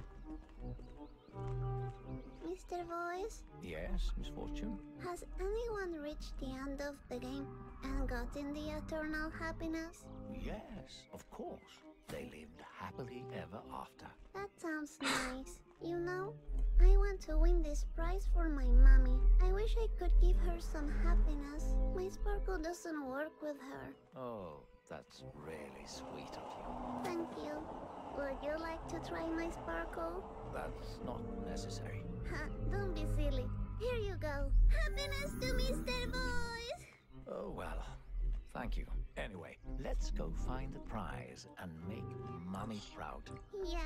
Mr. Voice? Yes, Miss Fortune. Has anyone reached the end of the game and gotten the eternal happiness? Yes, of course. They lived happily ever after. That sounds nice. You know, I want to win this prize for my mommy. I wish wish I could give her some happiness. My sparkle doesn't work with her. Oh, that's really sweet of you. Thank you. Would you like to try my sparkle? That's not necessary. Ha, don't be silly. Here you go. Happiness to Mr. Boys! Oh, well. Thank you. Anyway, let's go find the prize and make Mommy proud. Yes.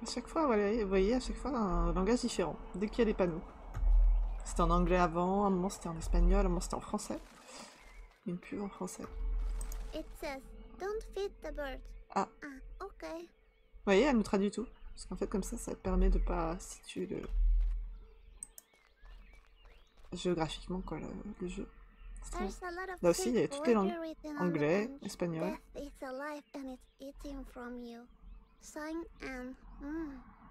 À chaque fois, vous voyez, à chaque fois un langage différent, dès qu'il y a des panneaux. C'était en anglais avant, un moment c'était en espagnol, un moment c'était en français. Une pub en français. It says, don't feed the bird. Ah. Ah, ok. Vous voyez, elle nous traduit tout. Parce qu'en fait, comme ça, ça permet de pas situer le... géographiquement, quoi, le jeu. Là aussi, il y a toutes les langues. Anglais, espagnol. Sign Anne.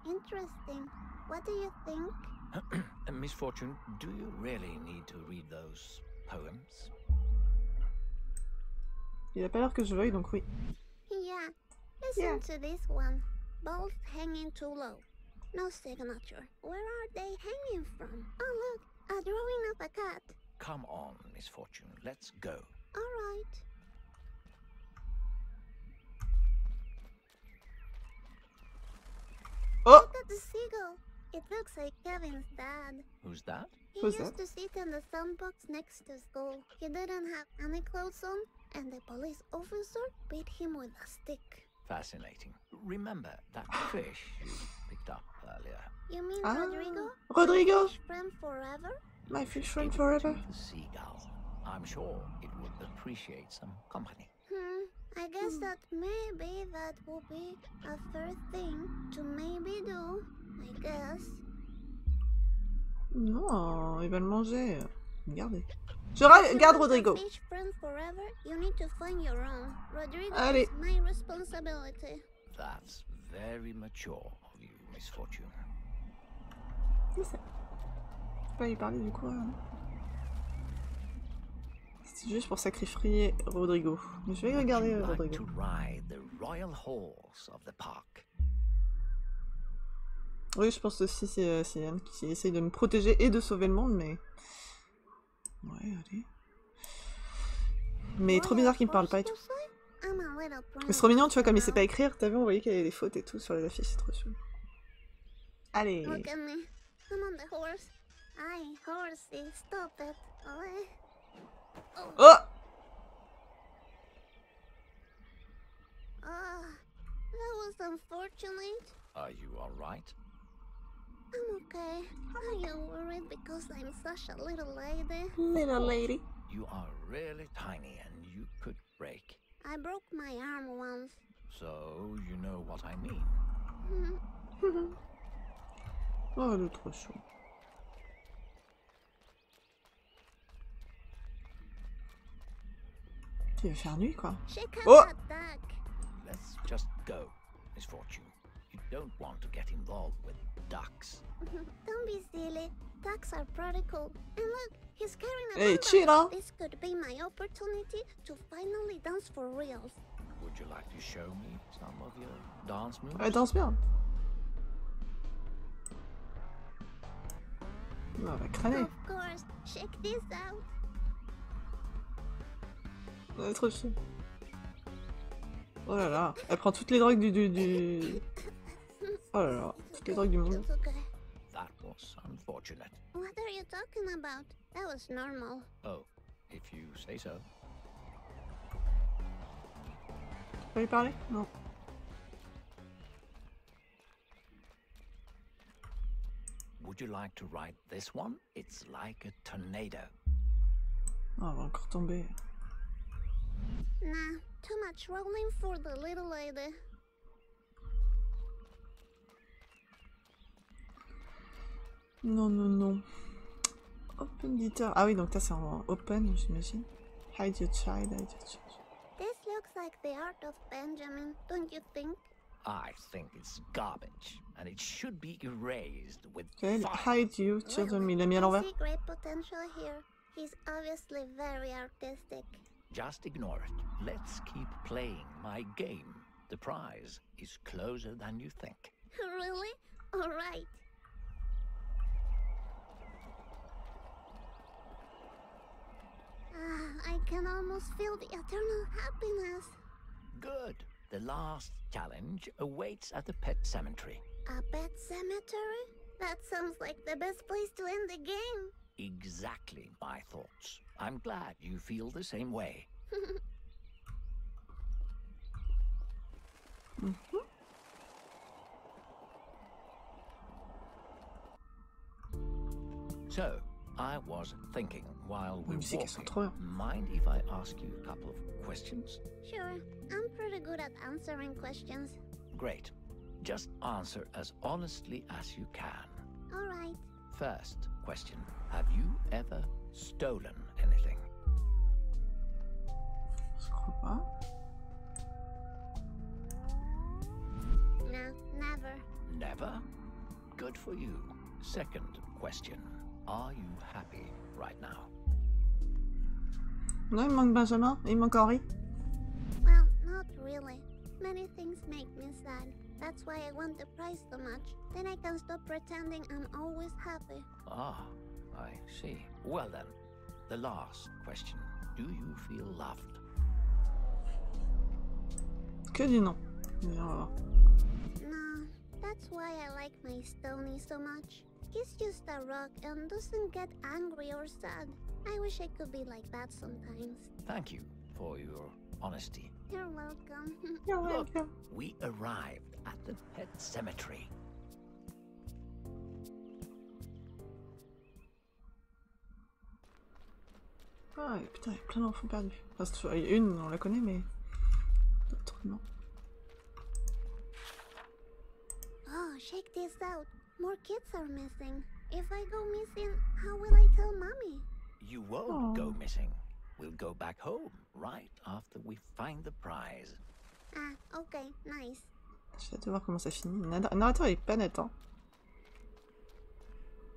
Interesting. What do you think? Miss Fortune, do you really need to read those poems? Il a pas l'air que je veuille, donc oui. Yeah. Listen to this one. Both hanging too low. No signature. Where are they hanging from? Oh look, a drawing of a cat. Come on, Miss Fortune. Let's go. All right. Oh. Look at the seagull. It looks like Kevin's dad. Who's that? He used to sit in the sandbox next to school. He didn't have any clothes on, and the police officer beat him with a stick. Fascinating. Remember that fish you picked up earlier. You mean Rodrigo? Rodrigo. My fish friend forever. My fish friend forever. The seagull. I'm sure it would appreciate some company. I guess that maybe that would be a fair thing to maybe do, I guess. Non, ils veulent manger. Regardez. Je regarde Rodrigo. Allez. That's very mature of you, Miss Fortune. C'est ça. Je peux pas lui parler du coup. Hein. C'est juste pour sacrifier Rodrigo. Mais je vais regarder Rodrigo. Oui, je pense aussi que c'est Anne qui essaye de me protéger et de sauver le monde, mais... Ouais, allez. Mais trop bizarre qu'il me parle pas et tout. Mais c'est trop mignon, tu vois, comme il sait pas écrire, t'as vu, on voyait qu'il y avait des fautes et tout sur les affiches, c'est trop chou. Allez. Oh! That was unfortunate. Are you alright? I'm okay. Are you worried because I'm such a little lady? Little lady. You are really tiny and you could break. I broke my arm once. So you know what I mean. Oh, le trop chaud. Il va faire nuit, quoi. Oh! Let's just go, Miss Fortune. You don't want to get involved with ducks. Don't be silly. Ducks are pretty cool. And look, he's carrying a hey, this could be my opportunity to finally dance for reals. Would you like to show me some of your dance moves? Ouais, danse bien. Non, elle va crâner. Of course. Check this out. Trop chiant. Oh là là, elle prend toutes les drogues du... Oh là là, toutes les drogues du monde. That was unfortunate. What are you talking about? That was normal. Oh, if you say so. Tu peux lui parler? Non. Would you like to ride this one? It's like a tornado. Oh, elle va encore tomber. Nah, too much rolling for the little lady. Non, non, non. Open guitar. Ah oui, donc ça c'est en open, j'imagine. Hide your child, hide your child. This looks like the art of Benjamin, don't you think? I think it's garbage, and it should be erased with fire. Hide you, children. Il l'a mis à l'envers. I see great potential here. He's obviously very artistic. Just ignore it. Let's keep playing my game. The prize is closer than you think. Really? All right. I can almost feel the eternal happiness. Good. The last challenge awaits at the pet cemetery. A pet cemetery? That sounds like the best place to end the game. Exactly my thoughts. I'm glad you feel the same way. Mm-hmm. So, I was thinking while we were walking, mind if I ask you a couple of questions? Sure, I'm pretty good at answering questions. Great. Just answer as honestly as you can. All right. First question, have you ever stolen anything? Je crois pas. No, never. Never? Good for you. Second question, are you happy right now? Là, il manque Benjamin, il manque Henri. Well, not really. Many things make me sad. That's why I want the prize so much. Then I can stop pretending I'm always happy. Ah, I see. Well then, the last question. Do you feel loved? Que dit non. No, that's why I like my Stony so much. He's just a rock and doesn't get angry or sad. I wish I could be like that sometimes. Thank you for your honesty. You're welcome. You're welcome. Look, we arrived at the pet cemetery. Ah putain, il y a plein d'enfants perdus. Enfin, il y a une, on la connaît, mais d'autres non. Oh, check this out. More kids are missing. If I go missing, how will I tell mommy? You won't go missing. We'll go back home right after we find the prize. Ah, ok, nice. J'ai hâte de voir comment ça finit. Le narrateur est pas net, hein.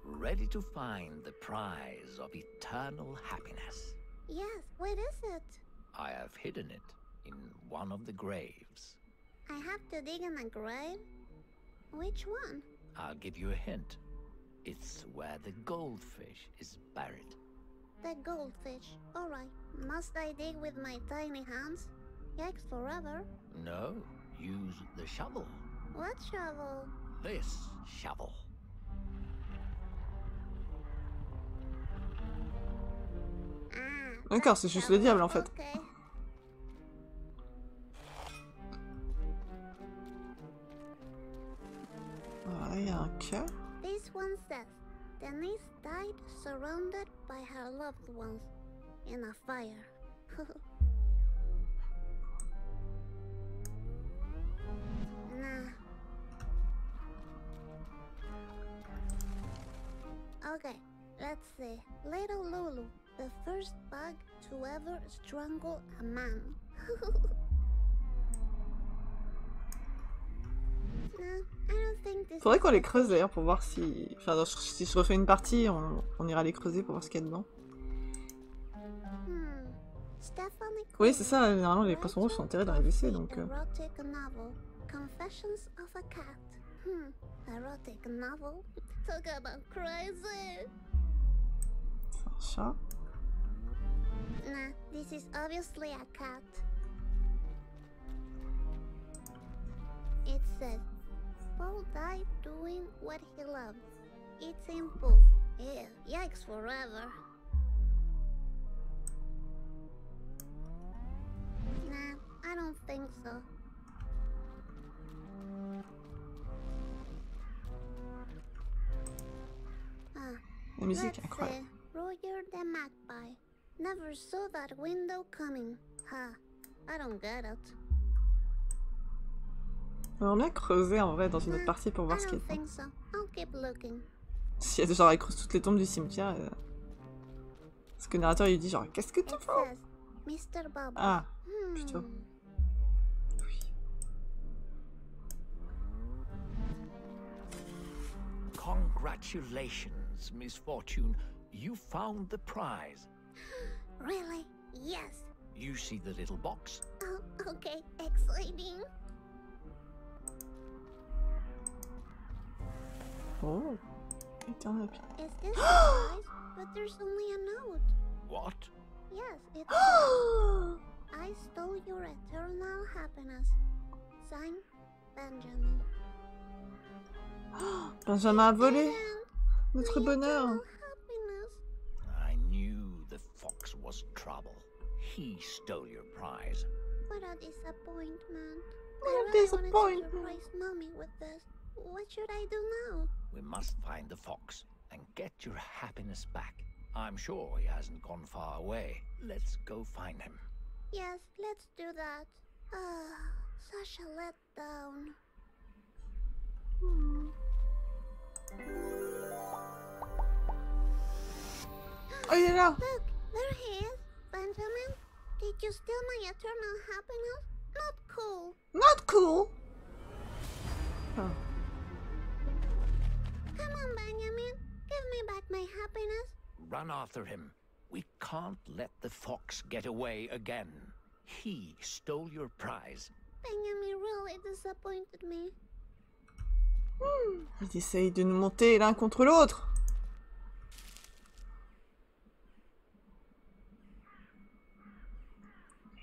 Ready to find the prize of eternal happiness. Yes, what is it? I have hidden it in one of the graves. I have to dig in a grave? Which one? I'll give you a hint. It's where the goldfish is buried. The goldfish. All right. Must I dig with my tiny hands? Yikes forever. No. Use the shovel. What shovel? This shovel. D'accord, c'est juste le diable en fait. Okay. Ah, il y a un cœur. This one says. Denise died surrounded by her loved ones in a fire. Nah. Okay, let's see. Little Lulu, the first bug to ever strangle a man. Faudrait qu'on les creuse d'ailleurs pour voir si... Enfin, non, si je refais une partie, on ira les creuser pour voir ce qu'il y a dedans. Oui, c'est ça, généralement les poissons rouges sont enterrés dans les décès, donc... C'est un chat. It says, Paul died doing what he loved. It's simple. Yeah, yikes forever. Nah, I don't think so. La musique incroyable. Roger the Magpie. Never saw that window coming. Huh, I don't get it. On a creusé en vrai dans une autre partie pour voir ce qu'il y a dedans. S'il y a des gens qui creusent toutes les tombes du cimetière. Parce que le narrateur il dit genre qu'est-ce que tu fais? Ah, plutôt. Oui. Congratulations, Miss Fortune. You found the prize. Really? Yes. You see the little box? Oh, okay. Exciting. Oh. Is this nice? But there's only a note. What? Yes, it's I stole your eternal happiness. Signed, Benjamin. Benjamin a volé notre bonheur. I knew the fox was trouble. He stole your prize. What a disappointment. What a disappointment. I really wanted to surprise mommy with this. What should I do now? We must find the fox and get your happiness back. I'm sure he hasn't gone far away. Let's go find him. Yes, let's do that. Such a letdown. Oh, you know. Look, there he is. Benjamin, did you steal my eternal happiness? Not cool. Not cool? Oh. Come on, Benjamin. Give me back my happiness. Run after him. We can't let the fox get away again. He stole your prize. Benjamin really disappointed me. Ils essayent de nous monter l'un contre l'autre.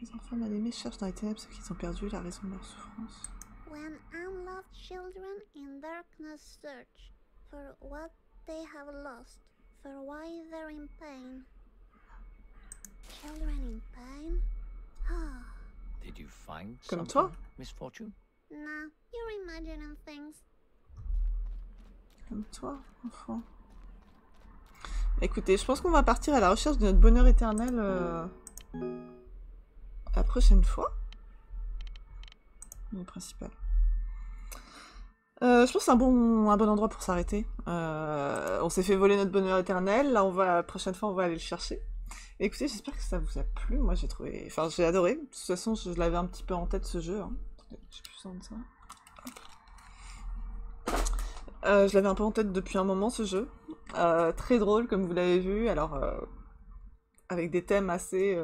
Les enfants mal-aimés cherchent dans les ténèbres ceux qui ont perdu la raison de leur souffrance. When unloved children in darkness search for what they have lost, for why they're in pain. Children in pain? Oh. Did you find something, Miss Fortune? Nah, you're imagining things. Comme toi, enfant. Écoutez, je pense qu'on va partir à la recherche de notre bonheur éternel la prochaine fois. Le principal. Je pense que c'est un bon endroit pour s'arrêter. On s'est fait voler notre bonheur éternel. Là, on va, la prochaine fois, on va aller le chercher. Et écoutez, j'espère que ça vous a plu. Moi, j'ai trouvé... Enfin, j'ai adoré. De toute façon, je l'avais un petit peu en tête, ce jeu. Hein. J'ai plus besoin de ça. Je l'avais un peu en tête depuis un moment, ce jeu. Très drôle, comme vous l'avez vu. Alors, avec des thèmes assez...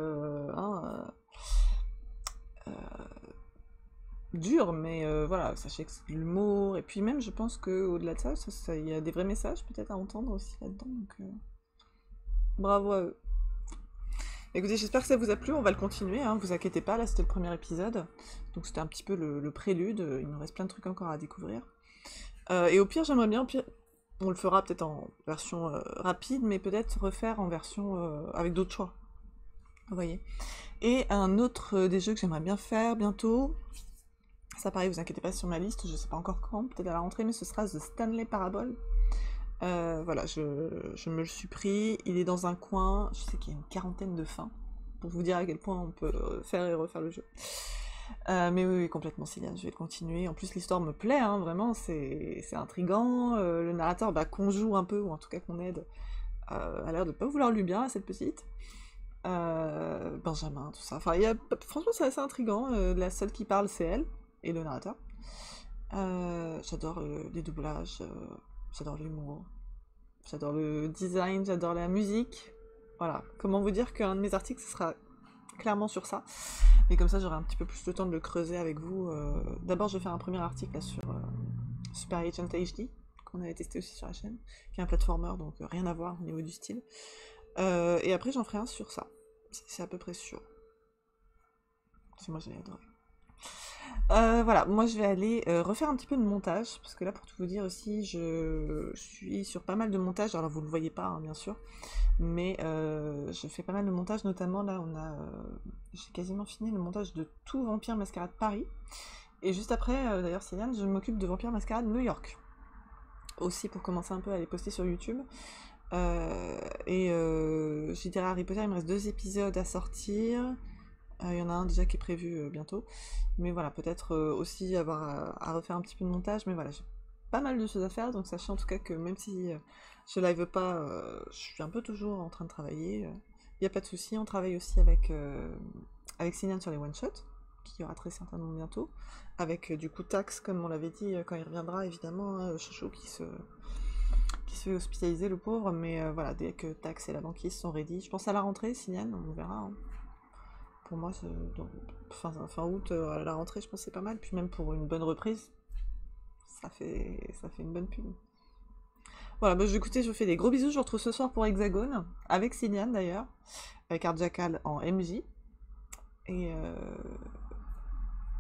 dur, mais voilà, sachez que c'est de l'humour. Et puis même, je pense qu'au-delà de ça, il y a des vrais messages peut-être à entendre aussi là-dedans. Donc, bravo à eux. Écoutez, j'espère que ça vous a plu. On va le continuer, hein, vous inquiétez pas. Là, c'était le premier épisode. Donc, c'était un petit peu le prélude. Il nous reste plein de trucs encore à découvrir. Et au pire, j'aimerais bien... Au pire, on le fera peut-être en version rapide, mais peut-être refaire en version avec d'autres choix. Vous voyez. Et un autre des jeux que j'aimerais bien faire bientôt... Ça pareil, vous inquiétez pas sur ma liste, je sais pas encore quand, peut-être à la rentrée, mais ce sera The Stanley Parable. Voilà, je me le suis pris, il est dans un coin, je sais qu'il y a une quarantaine de fins, pour vous dire à quel point on peut faire et refaire le jeu. Mais oui, complètement, Céline, je vais continuer. En plus, l'histoire me plaît, hein, vraiment, c'est intriguant. Le narrateur, bah, qu'on joue un peu, ou en tout cas qu'on aide, a l'air de pas vouloir lui bien à cette petite. Benjamin, tout ça. Enfin, franchement, c'est assez intriguant, la seule qui parle, c'est elle. Et le narrateur. J'adore les doublages, j'adore l'humour, j'adore le design, j'adore la musique. Voilà, comment vous dire qu'un de mes articles, ce sera clairement sur ça. Mais comme ça, j'aurai un petit peu plus de temps de le creuser avec vous. D'abord, je vais faire un premier article là, sur Super Agent HD, qu'on avait testé aussi sur la chaîne, qui est un platformer, donc rien à voir au niveau du style. Et après, j'en ferai un sur ça, c'est à peu près sûr. Parce que moi, j'ai adoré. Voilà, moi je vais aller refaire un petit peu de montage, parce que là pour tout vous dire aussi, je suis sur pas mal de montage, alors vous le voyez pas hein, bien sûr, mais je fais pas mal de montage, notamment là on a, j'ai quasiment fini le montage de tout Vampire Mascarade Paris, et juste après, d'ailleurs Céliane, je m'occupe de Vampire Mascarade New York, aussi pour commencer un peu à les poster sur YouTube, je dirais Harry Potter, il me reste 2 épisodes à sortir. Il y en a un déjà qui est prévu bientôt, mais voilà, peut-être aussi avoir à refaire un petit peu de montage, mais voilà, j'ai pas mal de choses à faire, donc sachez en tout cas que même si je live pas, je suis un peu toujours en train de travailler, il n'y a pas de souci, on travaille aussi avec Céline sur les one-shots, qui y aura très certainement bientôt, avec du coup Tax, comme on l'avait dit, quand il reviendra, évidemment, Chouchou qui se fait hospitaliser, le pauvre, mais voilà, dès que Tax et la banquise sont ready, je pense à la rentrée, Céline, on verra, hein. Pour moi, fin août, à la rentrée, je pense que c'est pas mal. Puis même pour une bonne reprise, ça fait une bonne pub. Voilà, bah, écoutez, je vous fais des gros bisous. Je vous retrouve ce soir pour Hexagon, avec Céliane d'ailleurs, avec Arjakal en MJ. Et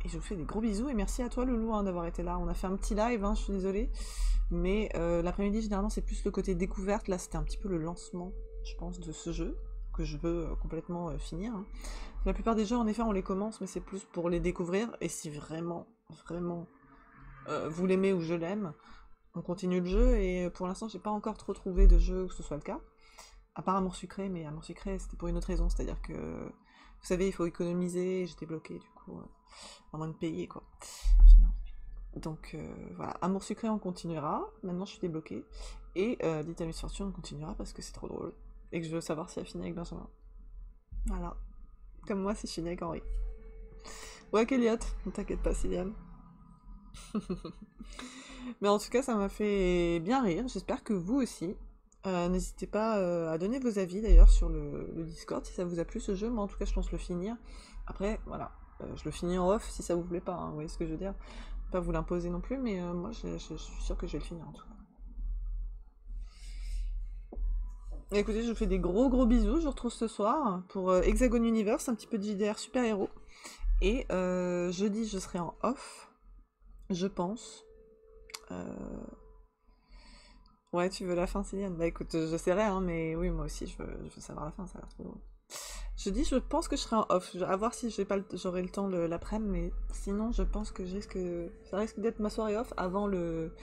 je vous fais des gros bisous. Et merci à toi, Loulou, hein, d'avoir été là. On a fait un petit live, hein, je suis désolée. Mais l'après-midi, généralement, c'est plus le côté découverte. Là, c'était un petit peu le lancement, je pense, de ce jeu, que je veux complètement finir. Hein. La plupart des jeux, en effet, on les commence, mais c'est plus pour les découvrir. Et si vraiment, vraiment, vous l'aimez ou je l'aime, on continue le jeu. Et pour l'instant, j'ai pas encore trop trouvé de jeu où ce soit le cas. À part Amour Sucré, mais Amour Sucré, c'était pour une autre raison. C'est-à-dire que, vous savez, il faut économiser. J'étais bloquée, du coup, en moins de payer, quoi. Donc, voilà. Amour Sucré, on continuera. Maintenant, je suis débloquée. Et Dites à Miss Fortune, on continuera parce que c'est trop drôle. Et que je veux savoir si elle finit avec Benjamin. Voilà. Comme moi, si je finis avec Henri. Ouais, Elliot, ne t'inquiète pas, Sylviane. Mais en tout cas, ça m'a fait bien rire. J'espère que vous aussi. N'hésitez pas à donner vos avis, d'ailleurs, sur le Discord, si ça vous a plu, ce jeu. Moi, en tout cas, je pense le finir. Après, voilà. Je le finis en off, si ça vous plaît pas. Hein. Vous voyez ce que je veux dire? Pas vous l'imposer non plus, mais moi, je suis sûre que je vais le finir, en tout cas. Écoutez, je vous fais des gros gros bisous, je vous retrouve ce soir pour Hexagon Universe, un petit peu de JDR super-héros. Et jeudi, je serai en off, je pense. Ouais, tu veux la fin, Céline? Bah écoute, je serai, hein, mais oui, moi aussi, je veux savoir la fin, ça a l'air trop drôle. Jeudi, je pense que je serai en off, à voir si j'aurai le temps l'après-midi, mais sinon, je pense que ça risque d'être ma soirée off avant le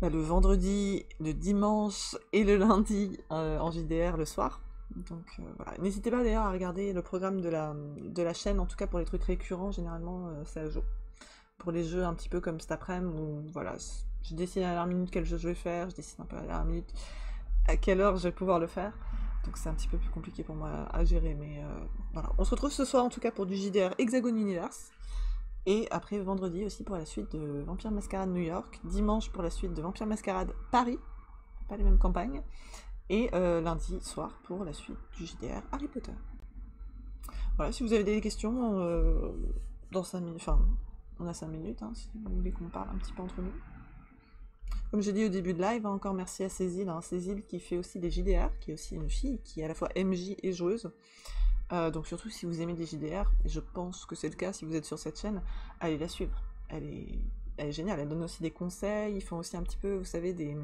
vendredi, le dimanche et le lundi en JDR le soir. Donc voilà. N'hésitez pas d'ailleurs à regarder le programme de la chaîne, en tout cas pour les trucs récurrents, généralement c'est à jour. Pour les jeux un petit peu comme cet après-midi, où voilà, je décide à la minute quel jeu je vais faire, je décide un peu à la minute à quelle heure je vais pouvoir le faire. Donc c'est un petit peu plus compliqué pour moi à gérer, mais voilà. On se retrouve ce soir en tout cas pour du JDR Hexagon Universe. Et après vendredi aussi pour la suite de Vampire Mascarade New York, dimanche pour la suite de Vampire Mascarade Paris, pas les mêmes campagnes, et lundi soir pour la suite du JDR Harry Potter. Voilà, si vous avez des questions, dans 5 minutes, enfin on a 5 minutes, hein, si vous voulez qu'on parle un petit peu entre nous. Comme j'ai dit au début de live, hein, encore merci à Cécile, hein, Cécile qui fait aussi des JDR, qui est aussi une fille, qui est à la fois MJ et joueuse. Donc surtout si vous aimez des JDR, et je pense que c'est le cas si vous êtes sur cette chaîne, allez la suivre, elle est géniale, elle donne aussi des conseils, ils font aussi un petit peu, vous savez, des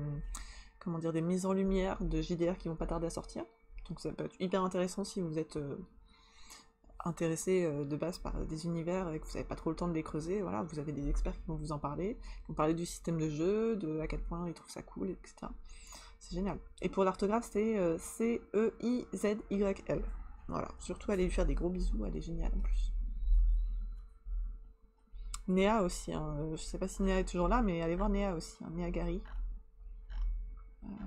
mises en lumière de JDR qui vont pas tarder à sortir, donc ça peut être hyper intéressant si vous êtes intéressé de base par des univers et que vous n'avez pas trop le temps de les creuser, voilà, vous avez des experts qui vont vous en parler, qui vont parler du système de jeu, de à quel point ils trouvent ça cool, etc. C'est génial. Et pour l'orthographe, c'est C-E-I-Z-Y-L. Voilà, surtout allez lui faire des gros bisous, elle est géniale en plus. Néa aussi, hein. Je sais pas si Néa est toujours là, mais allez voir Néa aussi, hein. Néa Gary.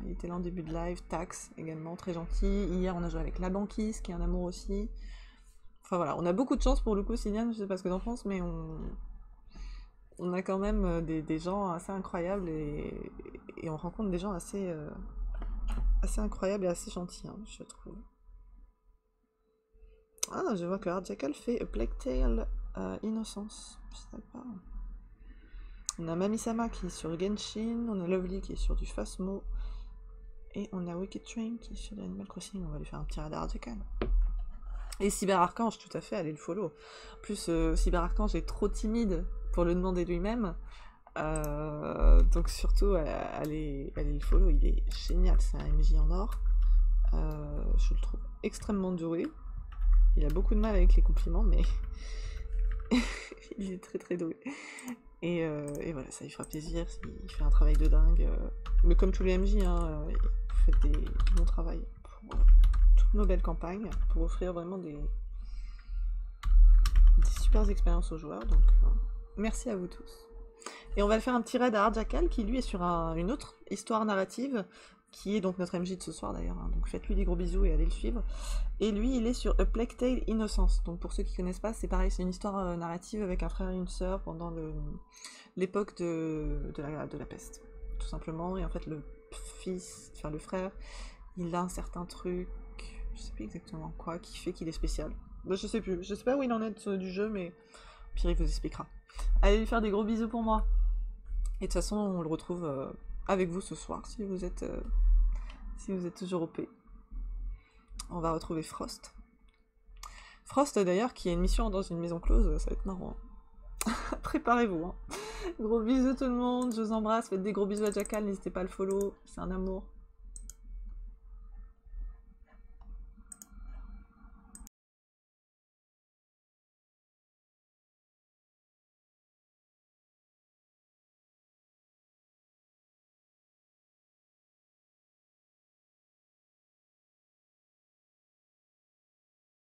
Il était là en début de live, Tax également, très gentil. Hier on a joué avec La Banquise, qui est un amour aussi. Enfin voilà, on a beaucoup de chance pour le coup, Sylviane, je sais pas ce que t'en penses, mais on a quand même des gens assez incroyables et on rencontre des gens assez incroyables et assez gentils, hein, je trouve. Ah, je vois que Arjakal fait A Plague Tale Innocence. Je sais pas. On a Mamisama qui est sur Genshin, on a Lovely qui est sur du Phasmo, et on a Wicked Train qui est sur Animal Crossing. On va lui faire un petit radar Arjakal. Et Cyber Archange, tout à fait, allez le follow. En plus, Cyber Archange est trop timide pour le demander lui-même. Donc surtout, allez le follow, il est génial, c'est un MJ en or. Je le trouve extrêmement doué. Il a beaucoup de mal avec les compliments, mais il est très très doué. Et voilà, ça lui fera plaisir, il fait un travail de dingue. Mais comme tous les MJ, hein, il fait du bon travail pour toutes nos belles campagnes, pour offrir vraiment des super expériences aux joueurs. Donc merci à vous tous. Et on va faire un petit raid à Arjakal, qui lui est sur une autre histoire narrative, qui est donc notre MJ de ce soir d'ailleurs, hein. Donc faites-lui des gros bisous et allez le suivre. Et lui, il est sur A Plague Tale Innocence, donc pour ceux qui connaissent pas, c'est pareil, c'est une histoire narrative avec un frère et une sœur pendant l'époque de la peste, tout simplement, et en fait le frère, il a un certain truc, Je sais plus exactement quoi, qui fait qu'il est spécial. Bah, je sais plus, je sais pas où il en est du jeu, mais Pierre il vous expliquera. Allez lui faire des gros bisous pour moi. Et de toute façon, on le retrouve avec vous ce soir, si vous êtes toujours OP. On va retrouver Frost. Frost d'ailleurs, qui a une mission dans une maison close, ça va être marrant. Hein. Préparez-vous. Hein. Gros bisous tout le monde, je vous embrasse, faites des gros bisous à Jackal, n'hésitez pas à le follow, c'est un amour.